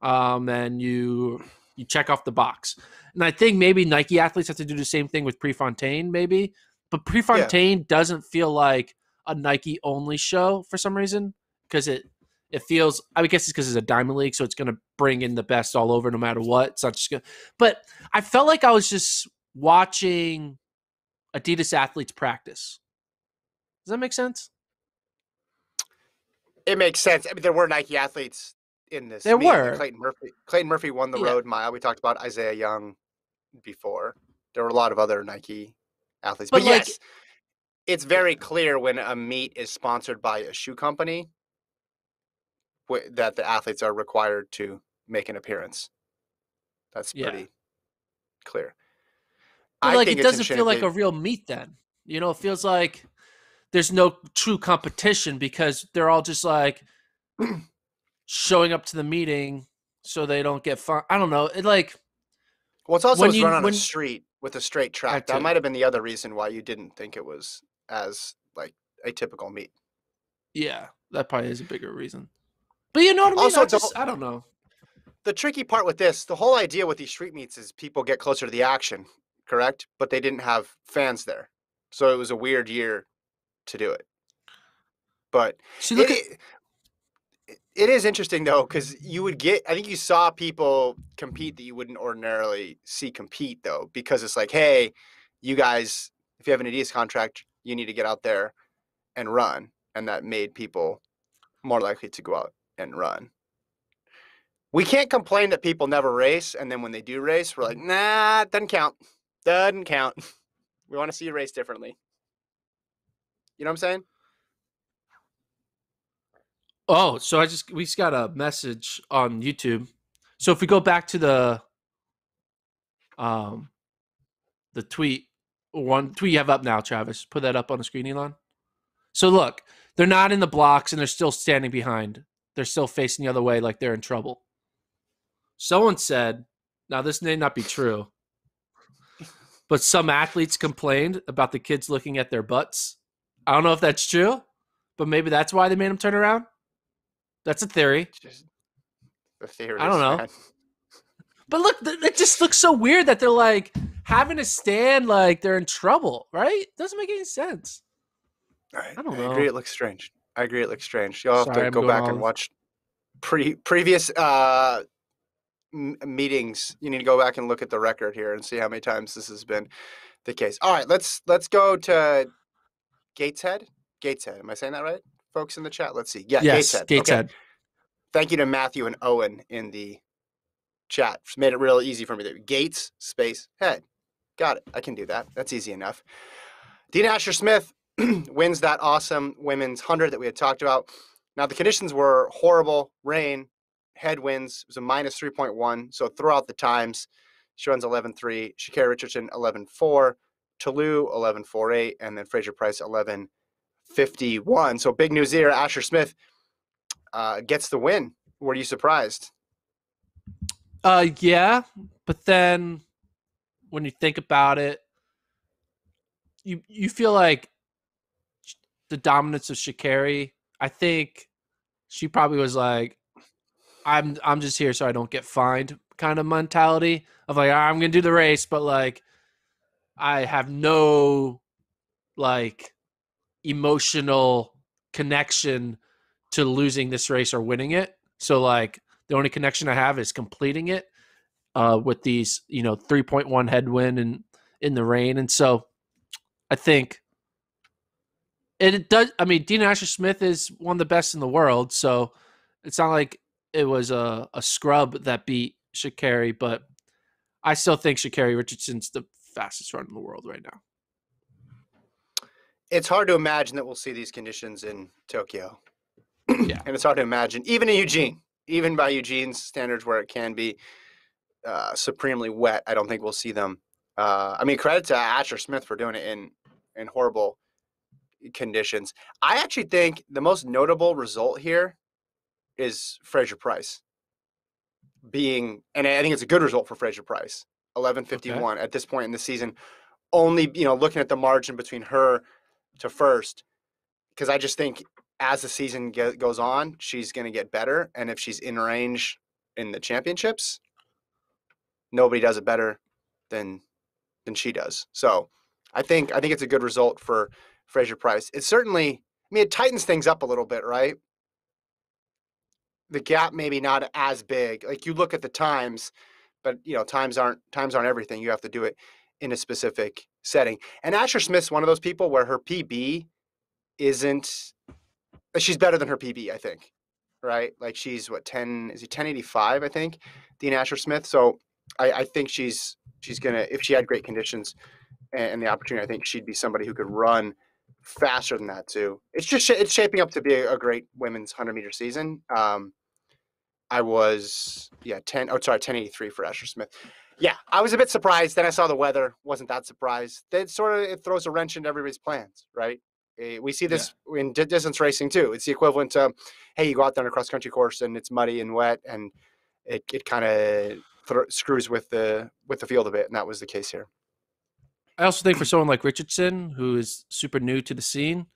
um, and you you check off the box. And I think maybe Nike athletes have to do the same thing with Prefontaine, maybe. But Prefontaine yeah. doesn't feel like a Nike-only show for some reason, because it, it feels – I guess it's because it's a Diamond League, so it's going to bring in the best all over no matter what. It's not just gonna, but I felt like I was just – watching Adidas athletes practice. Does that make sense? It makes sense. I mean, there were Nike athletes in this. There meet. were. Clayton Murphy. Clayton Murphy won the yeah. road mile. We talked about Isaiah Young before. There were a lot of other Nike athletes. But, but like, yes, it's very clear when a meet is sponsored by a shoe company that the athletes are required to make an appearance. That's pretty yeah. clear. But like it doesn't feel like a real meet then. You know, it feels like there's no true competition because they're all just like showing up to the meeting so they don't get fun. I don't know. It like well, it's also it's run on a street with a straight track. That might have been the other reason why you didn't think it was as like a typical meet. Yeah, that probably is a bigger reason. But you know what I mean? Also, I, just, I don't know. The tricky part with this, the whole idea with these street meets is people get closer to the action. Correct, but they didn't have fans there, so it was a weird year to do it. But so look it, at... it is interesting though, because you would get, I think you saw people compete that you wouldn't ordinarily see compete though, because it's like, hey, you guys, if you have an Adidas contract, you need to get out there and run, and that made people more likely to go out and run. We can't complain that people never race, and then when they do race, we're like, nah, it doesn't count. Doesn't count. We want to see you race differently. You know what I'm saying? Oh, so I just we just got a message on YouTube. So if we go back to the um the tweet one tweet you have up now, Travis, put that up on the screen, Elon. So look, they're not in the blocks and they're still standing behind. They're still facing the other way like they're in trouble. Someone said, now this may not be true, but some athletes complained about the kids looking at their butts. I don't know if that's true, but maybe that's why they made them turn around. That's a theory. Just the theory. I don't know. Bad. But look, it just looks so weird that they're like having to stand like they're in trouble, right? Doesn't make any sense. All right. I don't I know. Agree. It looks strange. I agree. It looks strange. You'll have Sorry, to I'm go back on. and watch pre previous uh, m meetings. You need to go back and look at the record here and see how many times this has been the case. All right, let's let's go to Gateshead. Gateshead. Am I saying that right, folks in the chat? Let's see. Yeah, yes, Gateshead. Gateshead. Okay. Thank you to Matthew and Owen in the chat. Just made it real easy for me there. Gates space head. Got it. I can do that. That's easy enough. Dean Asher-Smith wins that awesome women's one hundred that we had talked about. Now, the conditions were horrible. Rain, headwinds. It was a minus three point one. So throughout the times, she runs eleven three. Sha'Carri Richardson, eleven four. Tolu, eleven forty-eight. And then Fraser-Pryce, eleven fifty-one. So big news here. Asher-Smith uh, gets the win. Were you surprised? Uh, yeah. But then when you think about it, you you feel like the dominance of Sha'Carri, I think she probably was like, I'm I'm just here so I don't get fined kind of mentality of like, I'm going to do the race, but like I have no like emotional connection to losing this race or winning it. So like the only connection I have is completing it uh, with these, you know, three point one headwind and in the rain. And so I think it does. I mean, Dean Asher-Smith is one of the best in the world, so it's not like it was a, a scrub that beat Sha'Carri, but I still think Sha'Carri Richardson's the fastest runner in the world right now. It's hard to imagine that we'll see these conditions in Tokyo. Yeah. And it's hard to imagine, even in Eugene, even by Eugene's standards where it can be uh, supremely wet, I don't think we'll see them. Uh, I mean, credit to Asher-Smith for doing it in, in horrible conditions. I actually think the most notable result here is Fraser-Pryce being, and I think it's a good result for Fraser-Pryce, eleven fifty-one. Okay. At this point in the season. Only, you know, looking at the margin between her to first, because I just think as the season ge- goes on, she's going to get better. And if she's in range in the championships, nobody does it better than than she does. So I think I think it's a good result for Fraser-Pryce. It certainly, I mean, it tightens things up a little bit, right? The gap maybe not as big. Like you look at the times, but you know, times aren't times aren't everything. You have to do it in a specific setting. And Asher Smith's one of those people where her P B isn't, she's better than her P B, I think, right? Like she's what, ten, is he ten eighty-five, I think, Dean Asher Smith. So I, I think she's, she's going to, if she had great conditions and the opportunity, I think she'd be somebody who could run faster than that too. It's just, it's shaping up to be a great women's one hundred meter season. Um, I was, yeah, ten, oh, sorry, ten eighty-three for Asher Smith. Yeah, I was a bit surprised. Then I saw the weather. Wasn't that surprised. It sort of it throws a wrench into everybody's plans, right? We see this yeah. in distance racing too. It's the equivalent to, hey, you go out there on a cross-country course and it's muddy and wet, and it, it kind of th- screws with the with the field a bit, and that was the case here. I also think for someone like Richardson, who is super new to the scene,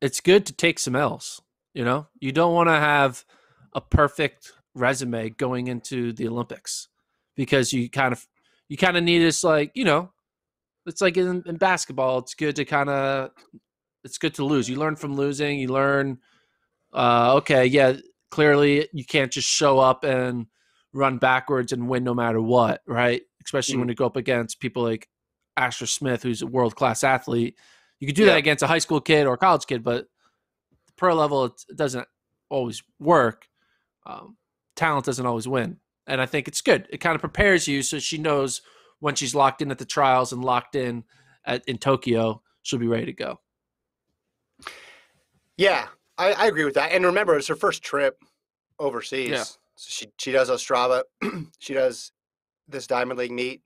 it's good to take some L's. You know, you don't want to have a perfect resume going into the Olympics. Because you kind of, you kind of need this, like, you know, it's like in, in basketball, it's good to kind of, it's good to lose. You learn from losing. You learn, uh, okay, yeah, clearly you can't just show up and run backwards and win no matter what, right? Especially mm-hmm. when you go up against people like Asher Smith, who's a world-class athlete. You could do yeah. that against a high school kid or a college kid, but the pro level, it, it doesn't always work. Um, talent doesn't always win. And I think it's good. It kind of prepares you so she knows when she's locked in at the trials and locked in at, in Tokyo, she'll be ready to go. Yeah, I, I agree with that. And remember, it's her first trip overseas. Yeah. So she, she does Ostrava. She does this Diamond League meet.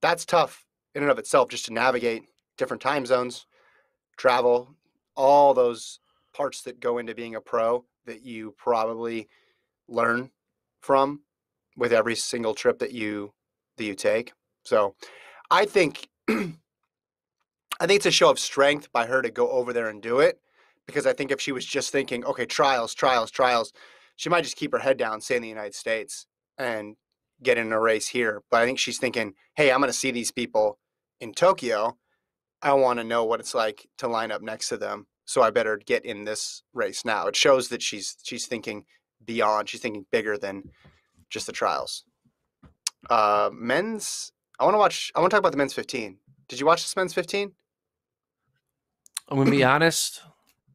That's tough in and of itself, just to navigate different time zones, travel, all those parts that go into being a pro that you probably learn from with every single trip that you that you take. So I think I think it's a show of strength by her to go over there and do it, because I think if she was just thinking, okay, trials, trials, trials, she might just keep her head down, stay in the United States and get in a race here. But I think she's thinking, hey, I'm going to see these people in Tokyo. I want to know what it's like to line up next to them, so I better get in this race now. It shows that she's she's thinking beyond, she's thinking bigger than just the trials. Uh, men's, I want to watch, I want to talk about the men's fifteen. Did you watch this men's fifteen? I'm going to be honest.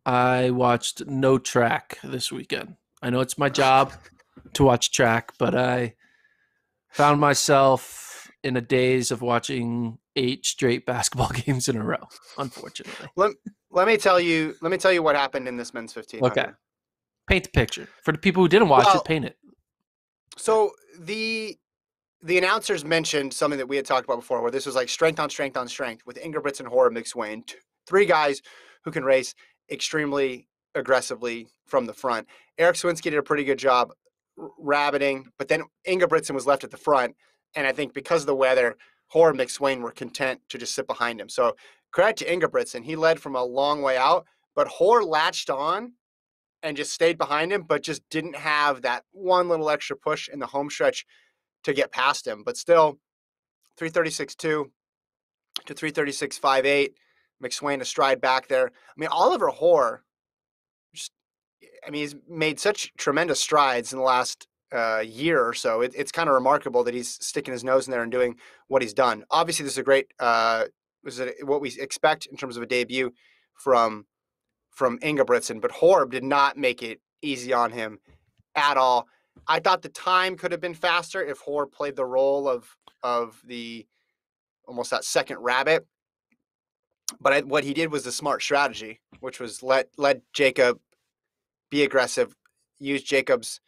I watched no track this weekend. I know it's my job to watch track, but I found myself in a daze of watching eight straight basketball games in a row, unfortunately. Let, let me tell you, let me tell you what happened in this men's fifteen. Okay. Paint the picture. For the people who didn't watch well, it, paint it. So the the announcers mentioned something that we had talked about before, where this was like strength on strength on strength with Ingebrigtsen, Hoare, McSwain, two, three guys who can race extremely aggressively from the front. Eric Swinski did a pretty good job rabbiting, but then Ingebrigtsen was left at the front, and I think because of the weather, Hoare and McSwain were content to just sit behind him. So credit to Ingebrigtsen. He led from a long way out, but Hoare latched on and just stayed behind him, but just didn't have that one little extra push in the home stretch to get past him. But still, three thirty-six two to three thirty-six fifty-eight, McSwain astride back there. I mean, Oliver Hoare, just, I mean, he's made such tremendous strides in the last uh, year or so. It, it's kind of remarkable that he's sticking his nose in there and doing what he's done. Obviously, this is a great, uh, was it what we expect in terms of a debut from from Ingebrigtsen, but Hoare did not make it easy on him at all. I thought the time could have been faster if Hoare played the role of of the almost that second rabbit. But I, what he did was the smart strategy, which was let let Jacob be aggressive, use Jacob's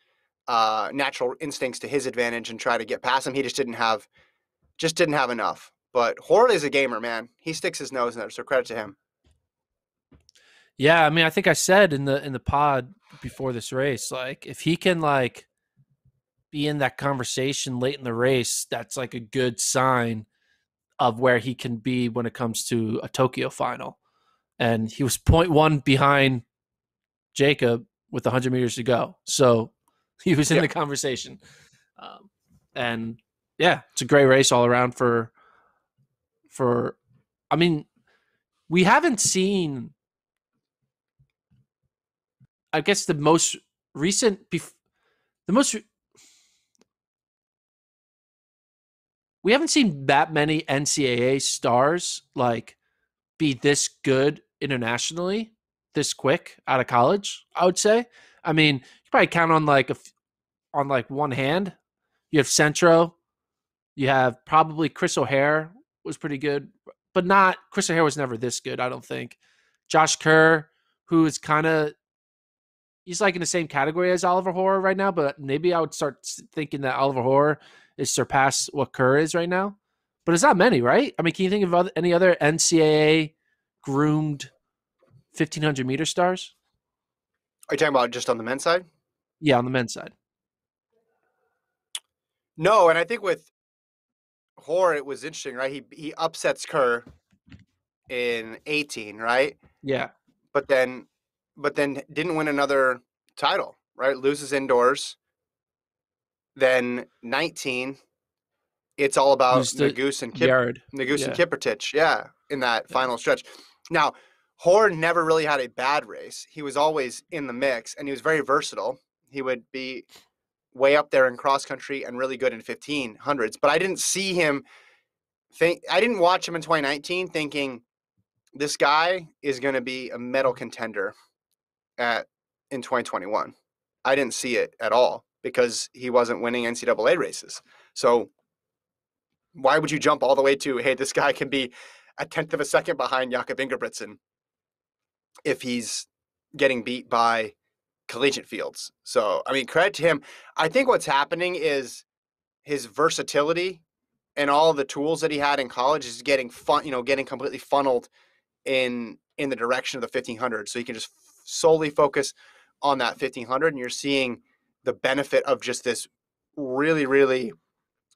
uh, natural instincts to his advantage, and try to get past him. He just didn't have just didn't have enough. But Hoare is a gamer, man. He sticks his nose in there, so credit to him. Yeah, I mean, I think I said in the in the pod before this race, like if he can like be in that conversation late in the race, that's like a good sign of where he can be when it comes to a Tokyo final. And he was point one behind Jacob with one hundred meters to go. So he was in yeah. the conversation. Um, and yeah, it's a great race all around for for I mean, we haven't seen I guess the most recent, bef- the most, re- we haven't seen that many N C A A stars like be this good internationally, this quick out of college, I would say. I mean, you probably count on like, a f- on like one hand. You have Centro, you have probably Chris O'Hare was pretty good, but not, Chris O'Hare was never this good, I don't think. Josh Kerr, who is kind of, he's like in the same category as Oliver Hoare right now, but maybe I would start thinking that Oliver Hoare is surpassed what Kerr is right now. But it's not many, right? I mean, can you think of other, any other N C A A groomed fifteen hundred meter stars? Are you talking about just on the men's side? Yeah, on the men's side. No, and I think with Hoare, it was interesting, right? He he upsets Kerr in eighteen, right? Yeah. But then... but then didn't win another title, right? Loses indoors. Then nineteen, it's all about Nagoose and Kip, Nagoose yeah. and Kippertich, yeah, in that yeah. final stretch. Now, Hoare never really had a bad race. He was always in the mix, and he was very versatile. He would be way up there in cross-country and really good in fifteen hundreds. But I didn't see him think – I didn't watch him in twenty nineteen thinking this guy is going to be a medal contender at in twenty twenty-one. I didn't see it at all because he wasn't winning N C A A races. So why would you jump all the way to, hey, this guy can be a tenth of a second behind Jakob Ingebrigtsen if he's getting beat by collegiate fields? So, I mean, credit to him. I think what's happening is his versatility and all the tools that he had in college is getting fun, you know, getting completely funneled in in the direction of the fifteen hundred. So he can just solely focus on that fifteen hundred, and you're seeing the benefit of just this really, really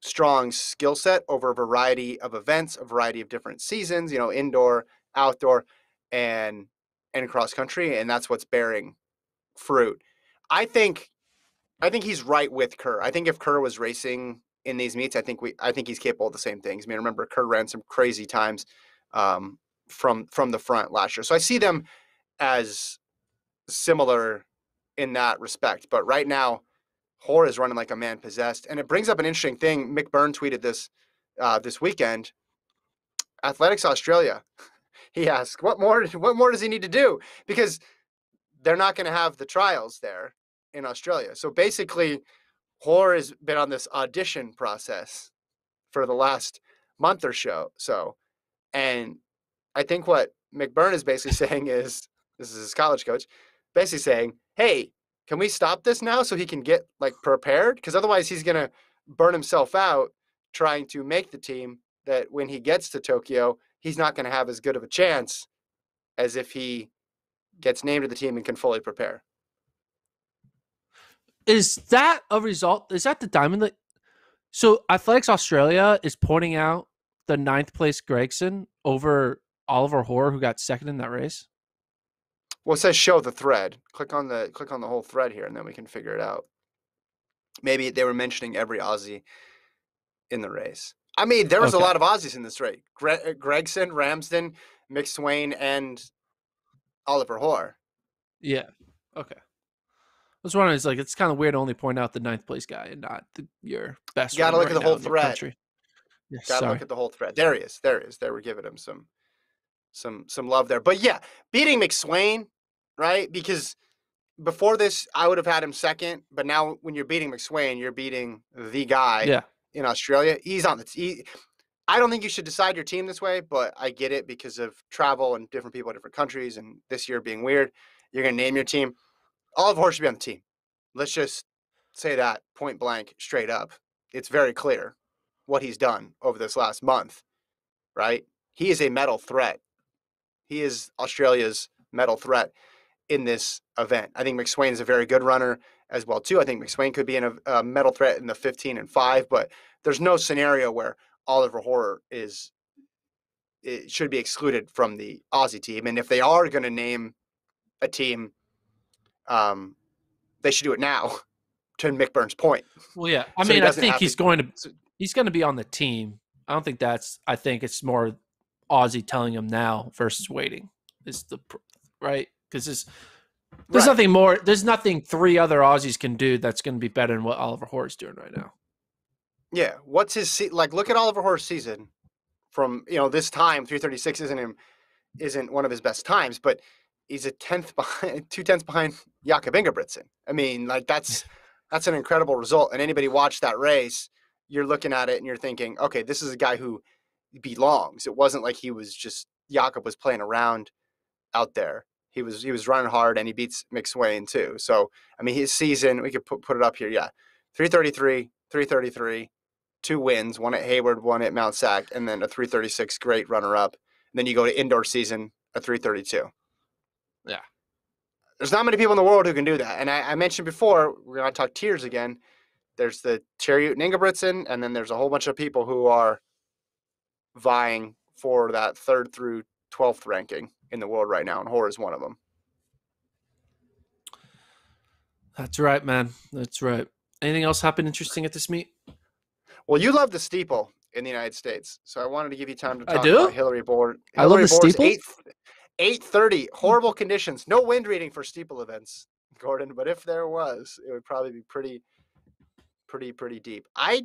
strong skill set over a variety of events, a variety of different seasons, you know, indoor, outdoor, and and cross country, and that's what's bearing fruit. I think, I think he's right with Kerr. I think if Kerr was racing in these meets, I think we, I think he's capable of the same things. I mean, remember Kerr ran some crazy times um, from from the front last year, so I see them as similar in that respect. But right now, Hoare is running like a man possessed. And it brings up an interesting thing. Mick Byrne tweeted this uh, this weekend. Athletics Australia, he asked, what more what more does he need to do? Because they're not going to have the trials there in Australia. So basically, Hoare has been on this audition process for the last month or so. so. And I think what Mick Byrne is basically saying is, this is his college coach, basically saying, hey, can we stop this now so he can get like prepared? Because otherwise he's going to burn himself out trying to make the team that when he gets to Tokyo, he's not going to have as good of a chance as if he gets named to the team and can fully prepare. Is that a result? Is that the Diamond League? So Athletics Australia is pointing out the ninth place Gregson over Oliver Hoare, who got second in that race? Well, it says show the thread. Click on the click on the whole thread here, and then we can figure it out. Maybe they were mentioning every Aussie in the race. I mean, there was okay. a lot of Aussies in this race. Gre- Gregson, Ramsden, McSwain, and Oliver Hoare. Yeah. Okay. I was wondering, it's like it's kind of weird to only point out the ninth place guy and not the, your best. You gotta look right at the whole thread. The yeah, gotta sorry. look at the whole thread. There he is. There he is. There we're giving him some. Some some love there. But yeah, beating McSwain right? Because before this, I would have had him second, but now when you're beating McSwain, you're beating the guy yeah. in Australia. He's on the team. I don't think you should decide your team this way, but I get it because of travel and different people in different countries and this year being weird. You're going to name your team. Oliver Hoare should be on the team. Let's just say that point blank, straight up. It's very clear what he's done over this last month, right? He is a medal threat. He is Australia's medal threat in this event. I think McSwain is a very good runner as well, too. I think McSwain could be in a, a medal threat in the fifteen and five, but there's no scenario where Oliver Hoare is it should be excluded from the Aussie team. And if they are going to name a team, um, they should do it now, to McBurn's point. Well, yeah. I so mean, I think he's to, going to he's going to be on the team. I don't think that's – I think it's more Aussie telling him now versus waiting is the – right? Because there's, there's right. nothing more – there's nothing three other Aussies can do that's going to be better than what Oliver Hoare is doing right now. Yeah, what's his se- like? Look at Oliver Hoare's season from you know this time. three thirty-six isn't him, isn't one of his best times, but he's a tenth behind, two tenths behind Jacob Ingebrigtsen. I mean, like that's that's an incredible result. And anybody watched that race, you're looking at it and you're thinking, okay, this is a guy who belongs. It wasn't like he was just Jacob was playing around out there. He was he was running hard and he beats McSwain too. So I mean, his season we could put put it up here. Yeah, three thirty-three, three thirty-three. Two wins, one at Hayward, one at Mount Sac, and then a three thirty-six great runner-up. And then you go to indoor season, a three thirty-two. Yeah. There's not many people in the world who can do that. And I, I mentioned before, we're going to talk tiers again. There's the Cheriot and Ingebrigtsen, and then there's a whole bunch of people who are vying for that third through twelfth ranking in the world right now, and Hoare is one of them. That's right, man. That's right. Anything else happen interesting at this meet? Well, you love the steeple in the United States, so I wanted to give you time to talk I do? about Hillary Board. Hillary I love the Board's steeple. eight thirty, horrible conditions. No wind reading for steeple events, Gordon, but if there was, it would probably be pretty, pretty, pretty deep. I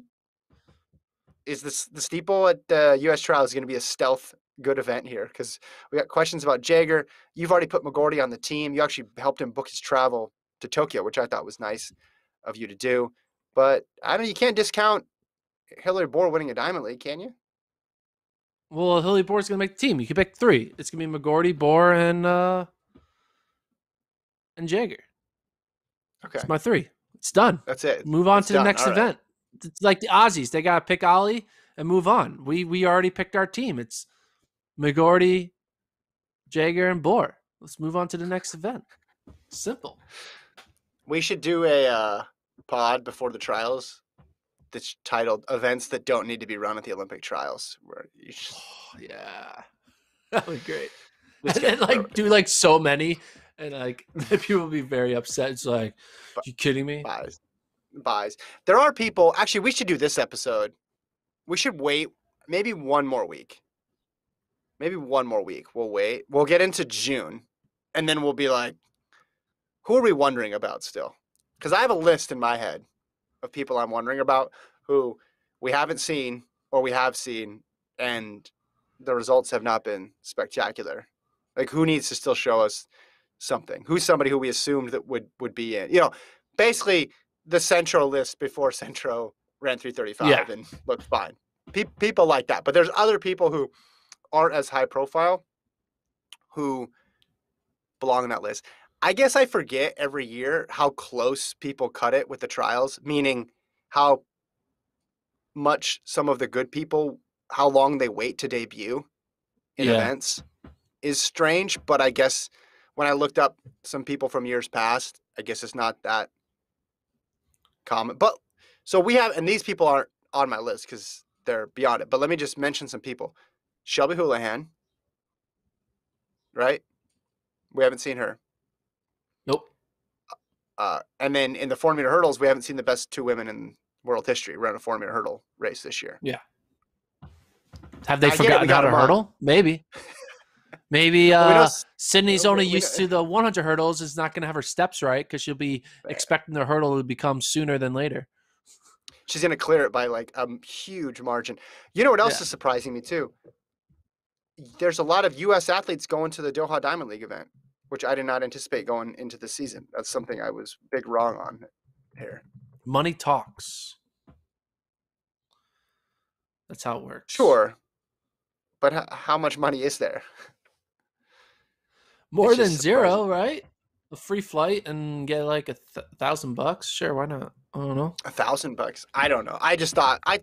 Is this, the steeple at the U S Trials going to be a stealth good event here? Because we got questions about Jagger. You've already put McGordy on the team. You actually helped him book his travel to Tokyo, which I thought was nice of you to do. But I don't know, you can't discount Hillary Bohr winning a Diamond League, can you? Well, Hillary Bohr's going to make the team. You can pick three. It's going to be McGordy, Bohr, and uh, and Jagger. Okay. It's my three. It's done. That's it. Move on it's to done. the next All event. Right. It's like the Aussies. They got to pick Ollie and move on. We we already picked our team. It's McGordy, Jagger, and Bohr. Let's move on to the next event. Simple. We should do a uh, pod before the trials that's titled Events That Don't Need to Be Run at the Olympic Trials. Where you just... oh, yeah. That would be great. And then, like, do, like, so many, and, like, people will be very upset. It's like, are you kidding me? Buys. Buys. There are people – actually, we should do this episode. We should wait maybe one more week. Maybe one more week. We'll wait. We'll get into June, and then we'll be like, who are we wondering about still? Because I have a list in my head of people I'm wondering about who we haven't seen or we have seen and the results have not been spectacular. Like, who needs to still show us something? Who's somebody who we assumed that would, would be in, you know, basically the Centro list before Centro ran three thirty-five yeah. and looked fine. Pe- people like that, but there's other people who aren't as high profile who belong in that list. I guess I forget every year how close people cut it with the trials, meaning how much some of the good people, how long they wait to debut in yeah. events is strange. But I guess when I looked up some people from years past, I guess it's not that common. But so we have, and these people aren't on my list because they're beyond it. But let me just mention some people. Shelby Houlihan, right? We haven't seen her. Nope. Uh, and then in the four-meter hurdles, we haven't seen the best two women in world history run a four-meter hurdle race this year. Yeah. Have they I forgotten how to hurdle? On. Maybe. Maybe uh, Sydney's only used to the one hundred hurdles is not going to have her steps right because she'll be man. expecting the hurdle to become sooner than later. She's going to clear it by like a huge margin. You know what else yeah. is surprising me too? There's a lot of U S athletes going to the Doha Diamond League event. which I did not anticipate going into the season. That's something I was big wrong on here. Money talks. That's how it works. Sure. But h- how much money is there? More than zero, right? A free flight and get like a th- thousand bucks. Sure. Why not? I don't know. A thousand bucks. I don't know. I just thought I,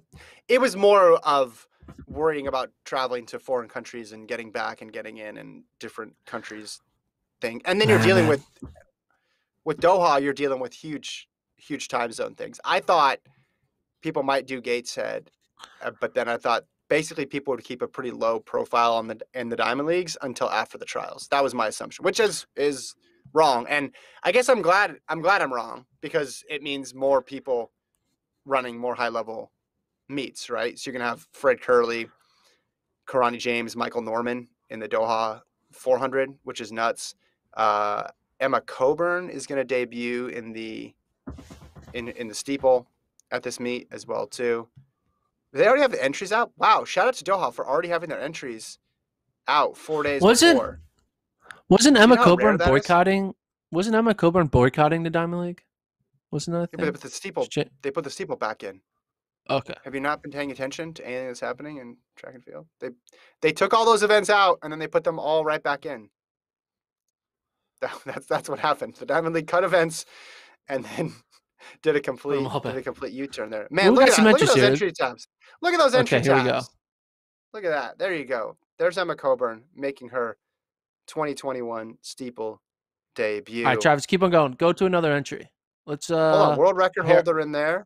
it was more of worrying about traveling to foreign countries and getting back and getting in and different countries thing. And then you're dealing with, with Doha, you're dealing with huge, huge time zone things. I thought people might do Gateshead, but then I thought basically people would keep a pretty low profile on the, in the Diamond Leagues until after the trials. That was my assumption, which is, is wrong. And I guess I'm glad, I'm glad I'm wrong, because it means more people running more high level meets, right? So you're going to have Fred Curley, Karani James, Michael Norman in the Doha four hundred, which is nuts. Uh, Emma Coburn is going to debut in the, in, in the steeple at this meet as well too. They already have the entries out. Wow! Shout out to Doha for already having their entries out four days wasn't, before. Wasn't Emma you know Coburn boycotting? Is? Wasn't Emma Coburn boycotting the Diamond League? Wasn't that? Yeah, but the steeple, she... they put the steeple back in. Okay. Have you not been paying attention to anything that's happening in track and field? They they took all those events out and then they put them all right back in. That, that's that's what happened. The Diamond League cut events, and then. Did a complete did a complete U-turn there. Man, well, look, at that. look at those dude. entry tabs. Look at those entry okay, tabs. Here we go. Look at that. There you go. There's Emma Coburn making her twenty twenty-one steeple debut. All right, Travis, keep on going. Go to another entry. Let's uh Hold on. World record here. holder in there.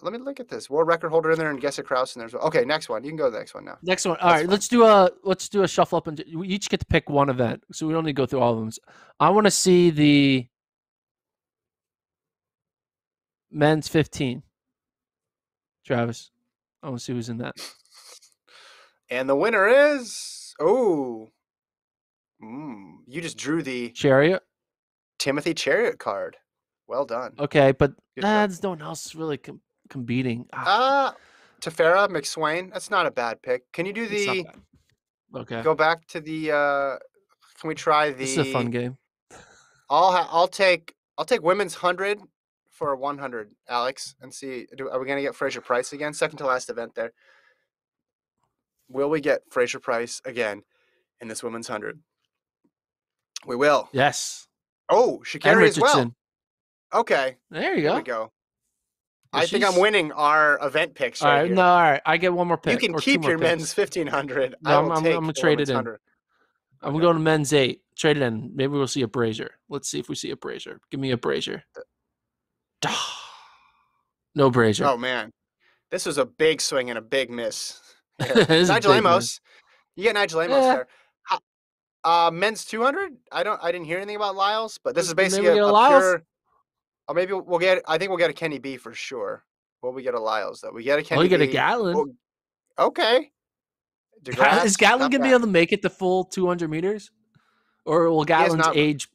Let me look at this. World record holder in there and guess a Crouser in there as well. Okay, next one. You can go to the next one now. Next one. All That's right, fine. let's do a let's do a shuffle up, and we each get to pick one event. So we don't need to go through all of them. I want to see the men's fifteen. Travis, I want to see who's in that. And the winner is oh, mm, you just drew the Chariot, Timothy Chariot card. Well done. Okay, but that's no one else really com- competing. Ah. Uh Tefera McSwain. That's not a bad pick. Can you do the? Okay. Go back to the. Uh, can we try the? This is a fun game. I'll ha- I'll take I'll take women's hundred. For a one hundred, Alex, and see, do, are we going to get Fraser-Pryce again? Second to last event there. Will we get Fraser-Pryce again in this women's one hundred? We will. Yes. Oh, Sha'Carri as well. Okay. There you go. There we go. Well, I she's... think I'm winning our event picks right, all right here. No, all right. I get one more pick. You can keep your men's fifteen hundred. No, I will I'm, take I'm going to trade it in. one hundred. I'm okay. going to men's eight. Trade it in. Maybe we'll see a Brazier. Let's see if we see a Brazier. Give me a Brazier. No Brazier. Oh man, this was a big swing and a big miss. Nigel big Amos, man. You get Nigel Amos yeah. there. Uh, men's two hundred. I don't. I didn't hear anything about Lyles, but this is basically a, a, a pure. Or maybe we'll get. I think we'll get a Kenny B for sure. Will we get a Lyles though? We get a Kenny. We we'll get a Gatlin. We'll, okay. DeGrasse, is Gatlin gonna bad. be able to make it the full two hundred meters, or will Gatlin's not, age?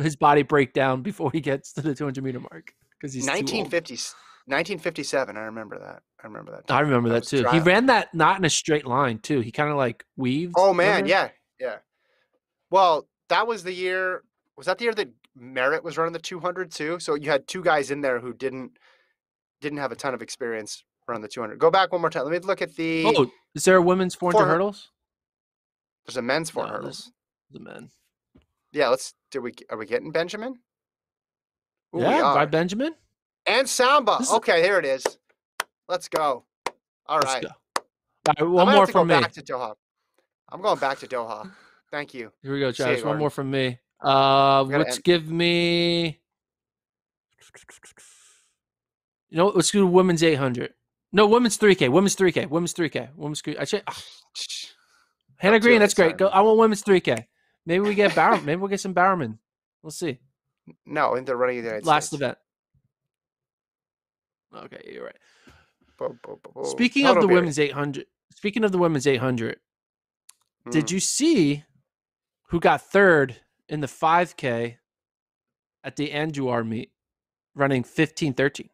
His body break down before he gets to the two hundred meter mark because he's nineteen fifty, nineteen fifty-seven. I remember that. I remember that. Time. I remember that, that too. Trial. He ran that not in a straight line too. He kind of like weaved. Oh man, yeah, yeah. Well, that was the year. Was that the year that Merritt was running the two hundred too? So you had two guys in there who didn't didn't have a ton of experience running the two hundred. Go back one more time. Let me look at the. Oh, is there a women's four hundred hurdles? There's a men's four hundred no, hurdles. The men. Yeah, let's. Do we are we getting Benjamin? Ooh, yeah, by Benjamin and Samba. Is... Okay, here it is. Let's go. All right. Let's go. All right, one more from me. Back to Doha. I'm going back to Doha. Thank you. Here we go, Travis. You, one more from me. Uh, let's end. give me. You know what? Let's do women's eight hundred. No, women's three K. Women's three K. Women's three K. Women's. I should... oh. Hannah Green. That's great. Go. I want women's three K. Maybe we get Bower. Maybe we'll get some Bowerman. We'll see. No, in the running of the United Last States. Last event. Okay, you're right. Bo, bo, bo, bo. Speaking That'll of the women's right. eight hundred. Speaking of the women's eight hundred, mm. did you see who got third in the five K at the Andujar meet, running fifteen thirteen?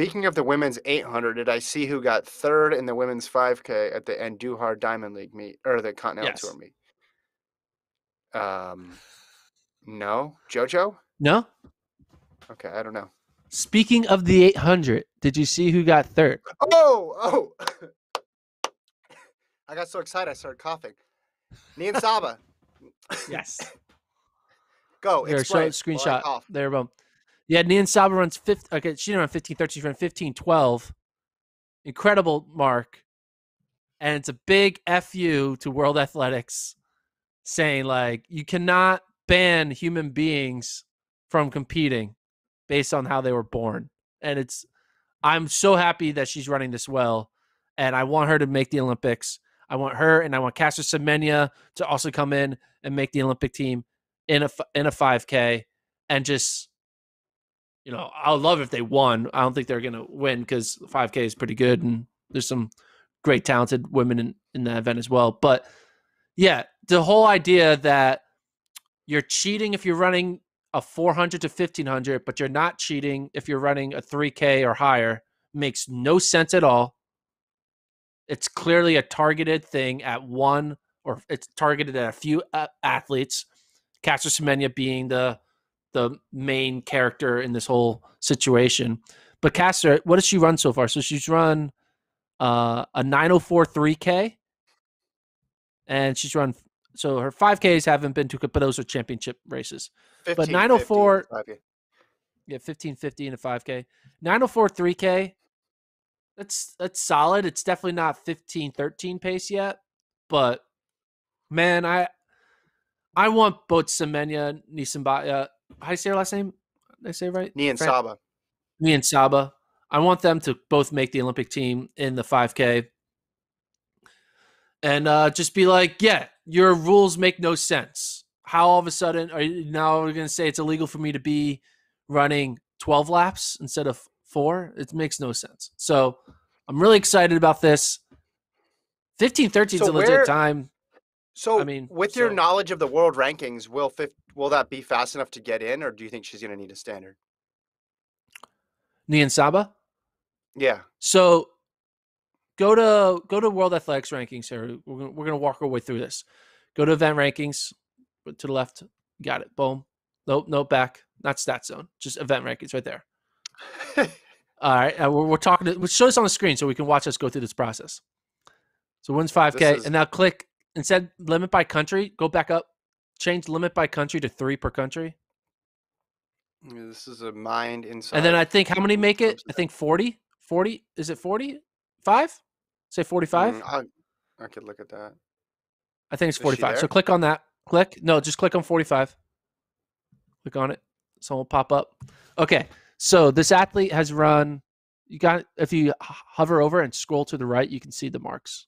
Speaking of the women's eight hundred, did I see who got third in the women's five K at the Doha Diamond League meet or the Continental yes. Tour meet? Um, no, JoJo. No. Okay, I don't know. Speaking of the eight hundred, did you see who got third? Oh, oh! I got so excited I started coughing. Nian Saba. Yes. Go. Here, show screenshot. There, boom. Yeah, Nian Saba runs fifth. Okay, she didn't run fifteen thirteen. She ran fifteen twelve. Incredible mark, and it's a big F U to World Athletics, saying like you cannot ban human beings from competing based on how they were born. And it's, I'm so happy that she's running this well, and I want her to make the Olympics. I want her, and I want Caster Semenya to also come in and make the Olympic team in a in a five K, and just, you know, I would love if they won. I don't think they're gonna win because five K is pretty good, and there's some great talented women in in that event as well. But yeah, the whole idea that you're cheating if you're running a four hundred to fifteen hundred, but you're not cheating if you're running a three K or higher makes no sense at all. It's clearly a targeted thing at one, or it's targeted at a few uh, athletes. Caster Semenya being the the main character in this whole situation. But Caster, what does she run so far? So she's run uh, a nine oh four three K, and she's run. So her five Ks haven't been too good, but those are championship races. But nine oh four, yeah, fifteen fifty in a five K, nine oh four three K. That's that's solid. It's definitely not fifteen thirteen pace yet, but man, I I want both Semenya, Nisambaya. How do you say her last name? Did I say it right? Nian Saba. Nian Saba. I want them to both make the Olympic team in the five K. And uh, just be like, yeah, your rules make no sense. How all of a sudden are you now going to say it's illegal for me to be running twelve laps instead of four? It makes no sense. So I'm really excited about this. fifteen thirteen is a legit time. So I mean, with so. your knowledge of the world rankings, will will that be fast enough to get in, or do you think she's going to need a standard? Nian Saba? Yeah. So Go to go to World Athletics rankings here. We're gonna, we're gonna walk our way through this. Go to event rankings, to the left. Got it. Boom. Nope. Nope. Back. Not stat zone. Just event rankings right there. All right. Uh, we're, we're talking. To, we'll show this on the screen so we can watch us go through this process. So wins five K, is... and now click instead limit by country. Go back up. Change limit by country to three per country. Yeah, this is a mind inside. And then I think how many make it? I think forty. Forty. Is it forty? Five? Say forty-five. Mm, I, I could look at that. I think it's forty-five. So click on that. Click. No, just click on forty-five. Click on it. So it'll pop up. Okay. So this athlete has run. You got. If you hover over and scroll to the right, you can see the marks.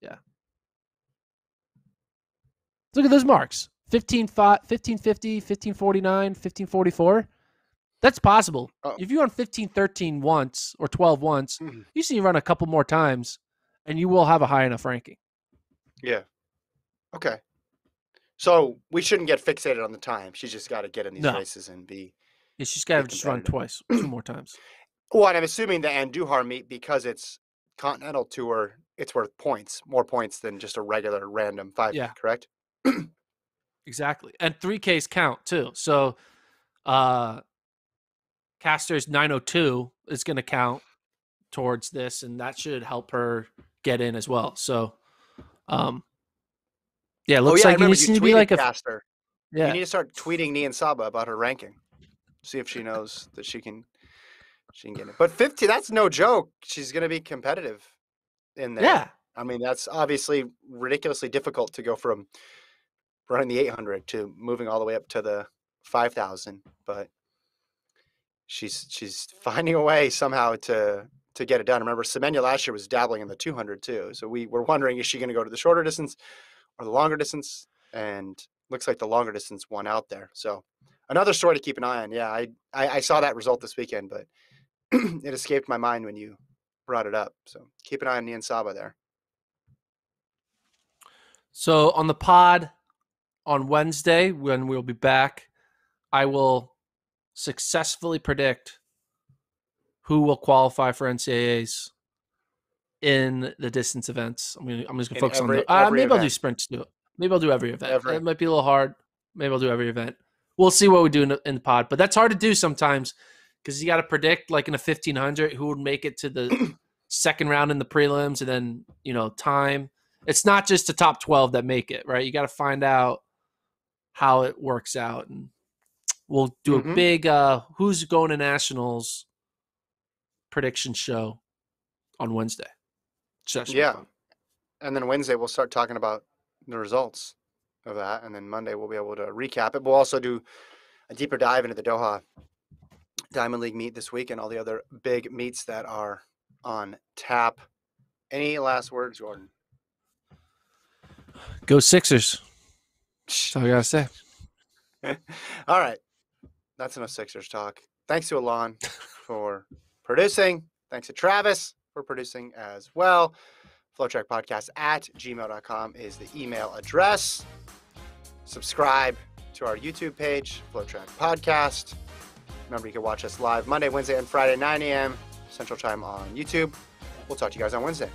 Yeah. Look at those marks. fifteen fifty, fifteen forty-nine, fifteen forty-four. That's possible. Uh-oh. If you run fifteen thirteen once or twelve once, mm-hmm. you see you run a couple more times, and you will have a high enough ranking. Yeah. Okay. So we shouldn't get fixated on the time. She's just got to get in these no. races and be. Yeah, she's got to just run twice, two more times. Well, and I'm assuming the Andujar meet, because it's Continental Tour, it's worth points, more points than just a regular random five K, yeah. correct? Exactly. And three Ks count too. So, uh, Caster's nine oh two is going to count towards this, and that should help her get in as well. So, um, yeah, it looks oh, yeah, like you need you to be like a Caster. Yeah, you need to start tweeting Nian Saba about her ranking. See if she knows that she can, she can get it. But fifty, that's no joke. She's going to be competitive in there. Yeah, I mean, that's obviously ridiculously difficult to go from running the eight hundred to moving all the way up to the five thousand, but. She's she's finding a way somehow to to get it done. Remember, Semenya last year was dabbling in the two hundred too. So we were wondering, is she going to go to the shorter distance or the longer distance? And looks like the longer distance won out there. So another story to keep an eye on. Yeah, I I, I saw that result this weekend, but it escaped my mind when you brought it up. So keep an eye on Nian Saba there. So on the pod on Wednesday, when we'll be back, I will successfully predict who will qualify for N C A As in the distance events. I'm gonna, I'm just gonna focus every, on the, uh, maybe event. I'll do sprints too. Maybe I'll do every event. Every. It might be a little hard. Maybe I'll do every event. We'll see what we do in the, in the pod, but that's hard to do sometimes because you got to predict, like in a fifteen hundred, who would make it to the second round in the prelims, and then, you know, time. It's not just the top twelve that make it, right? You got to find out how it works out, and we'll do mm-hmm. a big uh, who's going to nationals prediction show on Wednesday. Session. Yeah, and then Wednesday we'll start talking about the results of that, and then Monday we'll be able to recap it. We'll also do a deeper dive into the Doha Diamond League meet this week and all the other big meets that are on tap. Any last words, Gordon? Go Sixers. That's all I gotta say. All right, that's enough Sixers talk. Thanks to Alon for producing. Thanks to Travis for producing as well. FloTrack podcast at gmail dot com is the email address. Subscribe to our YouTube page, FloTrack Podcast. Remember, you can watch us live Monday, Wednesday, and Friday, nine a.m. Central Time on YouTube. We'll talk to you guys on Wednesday.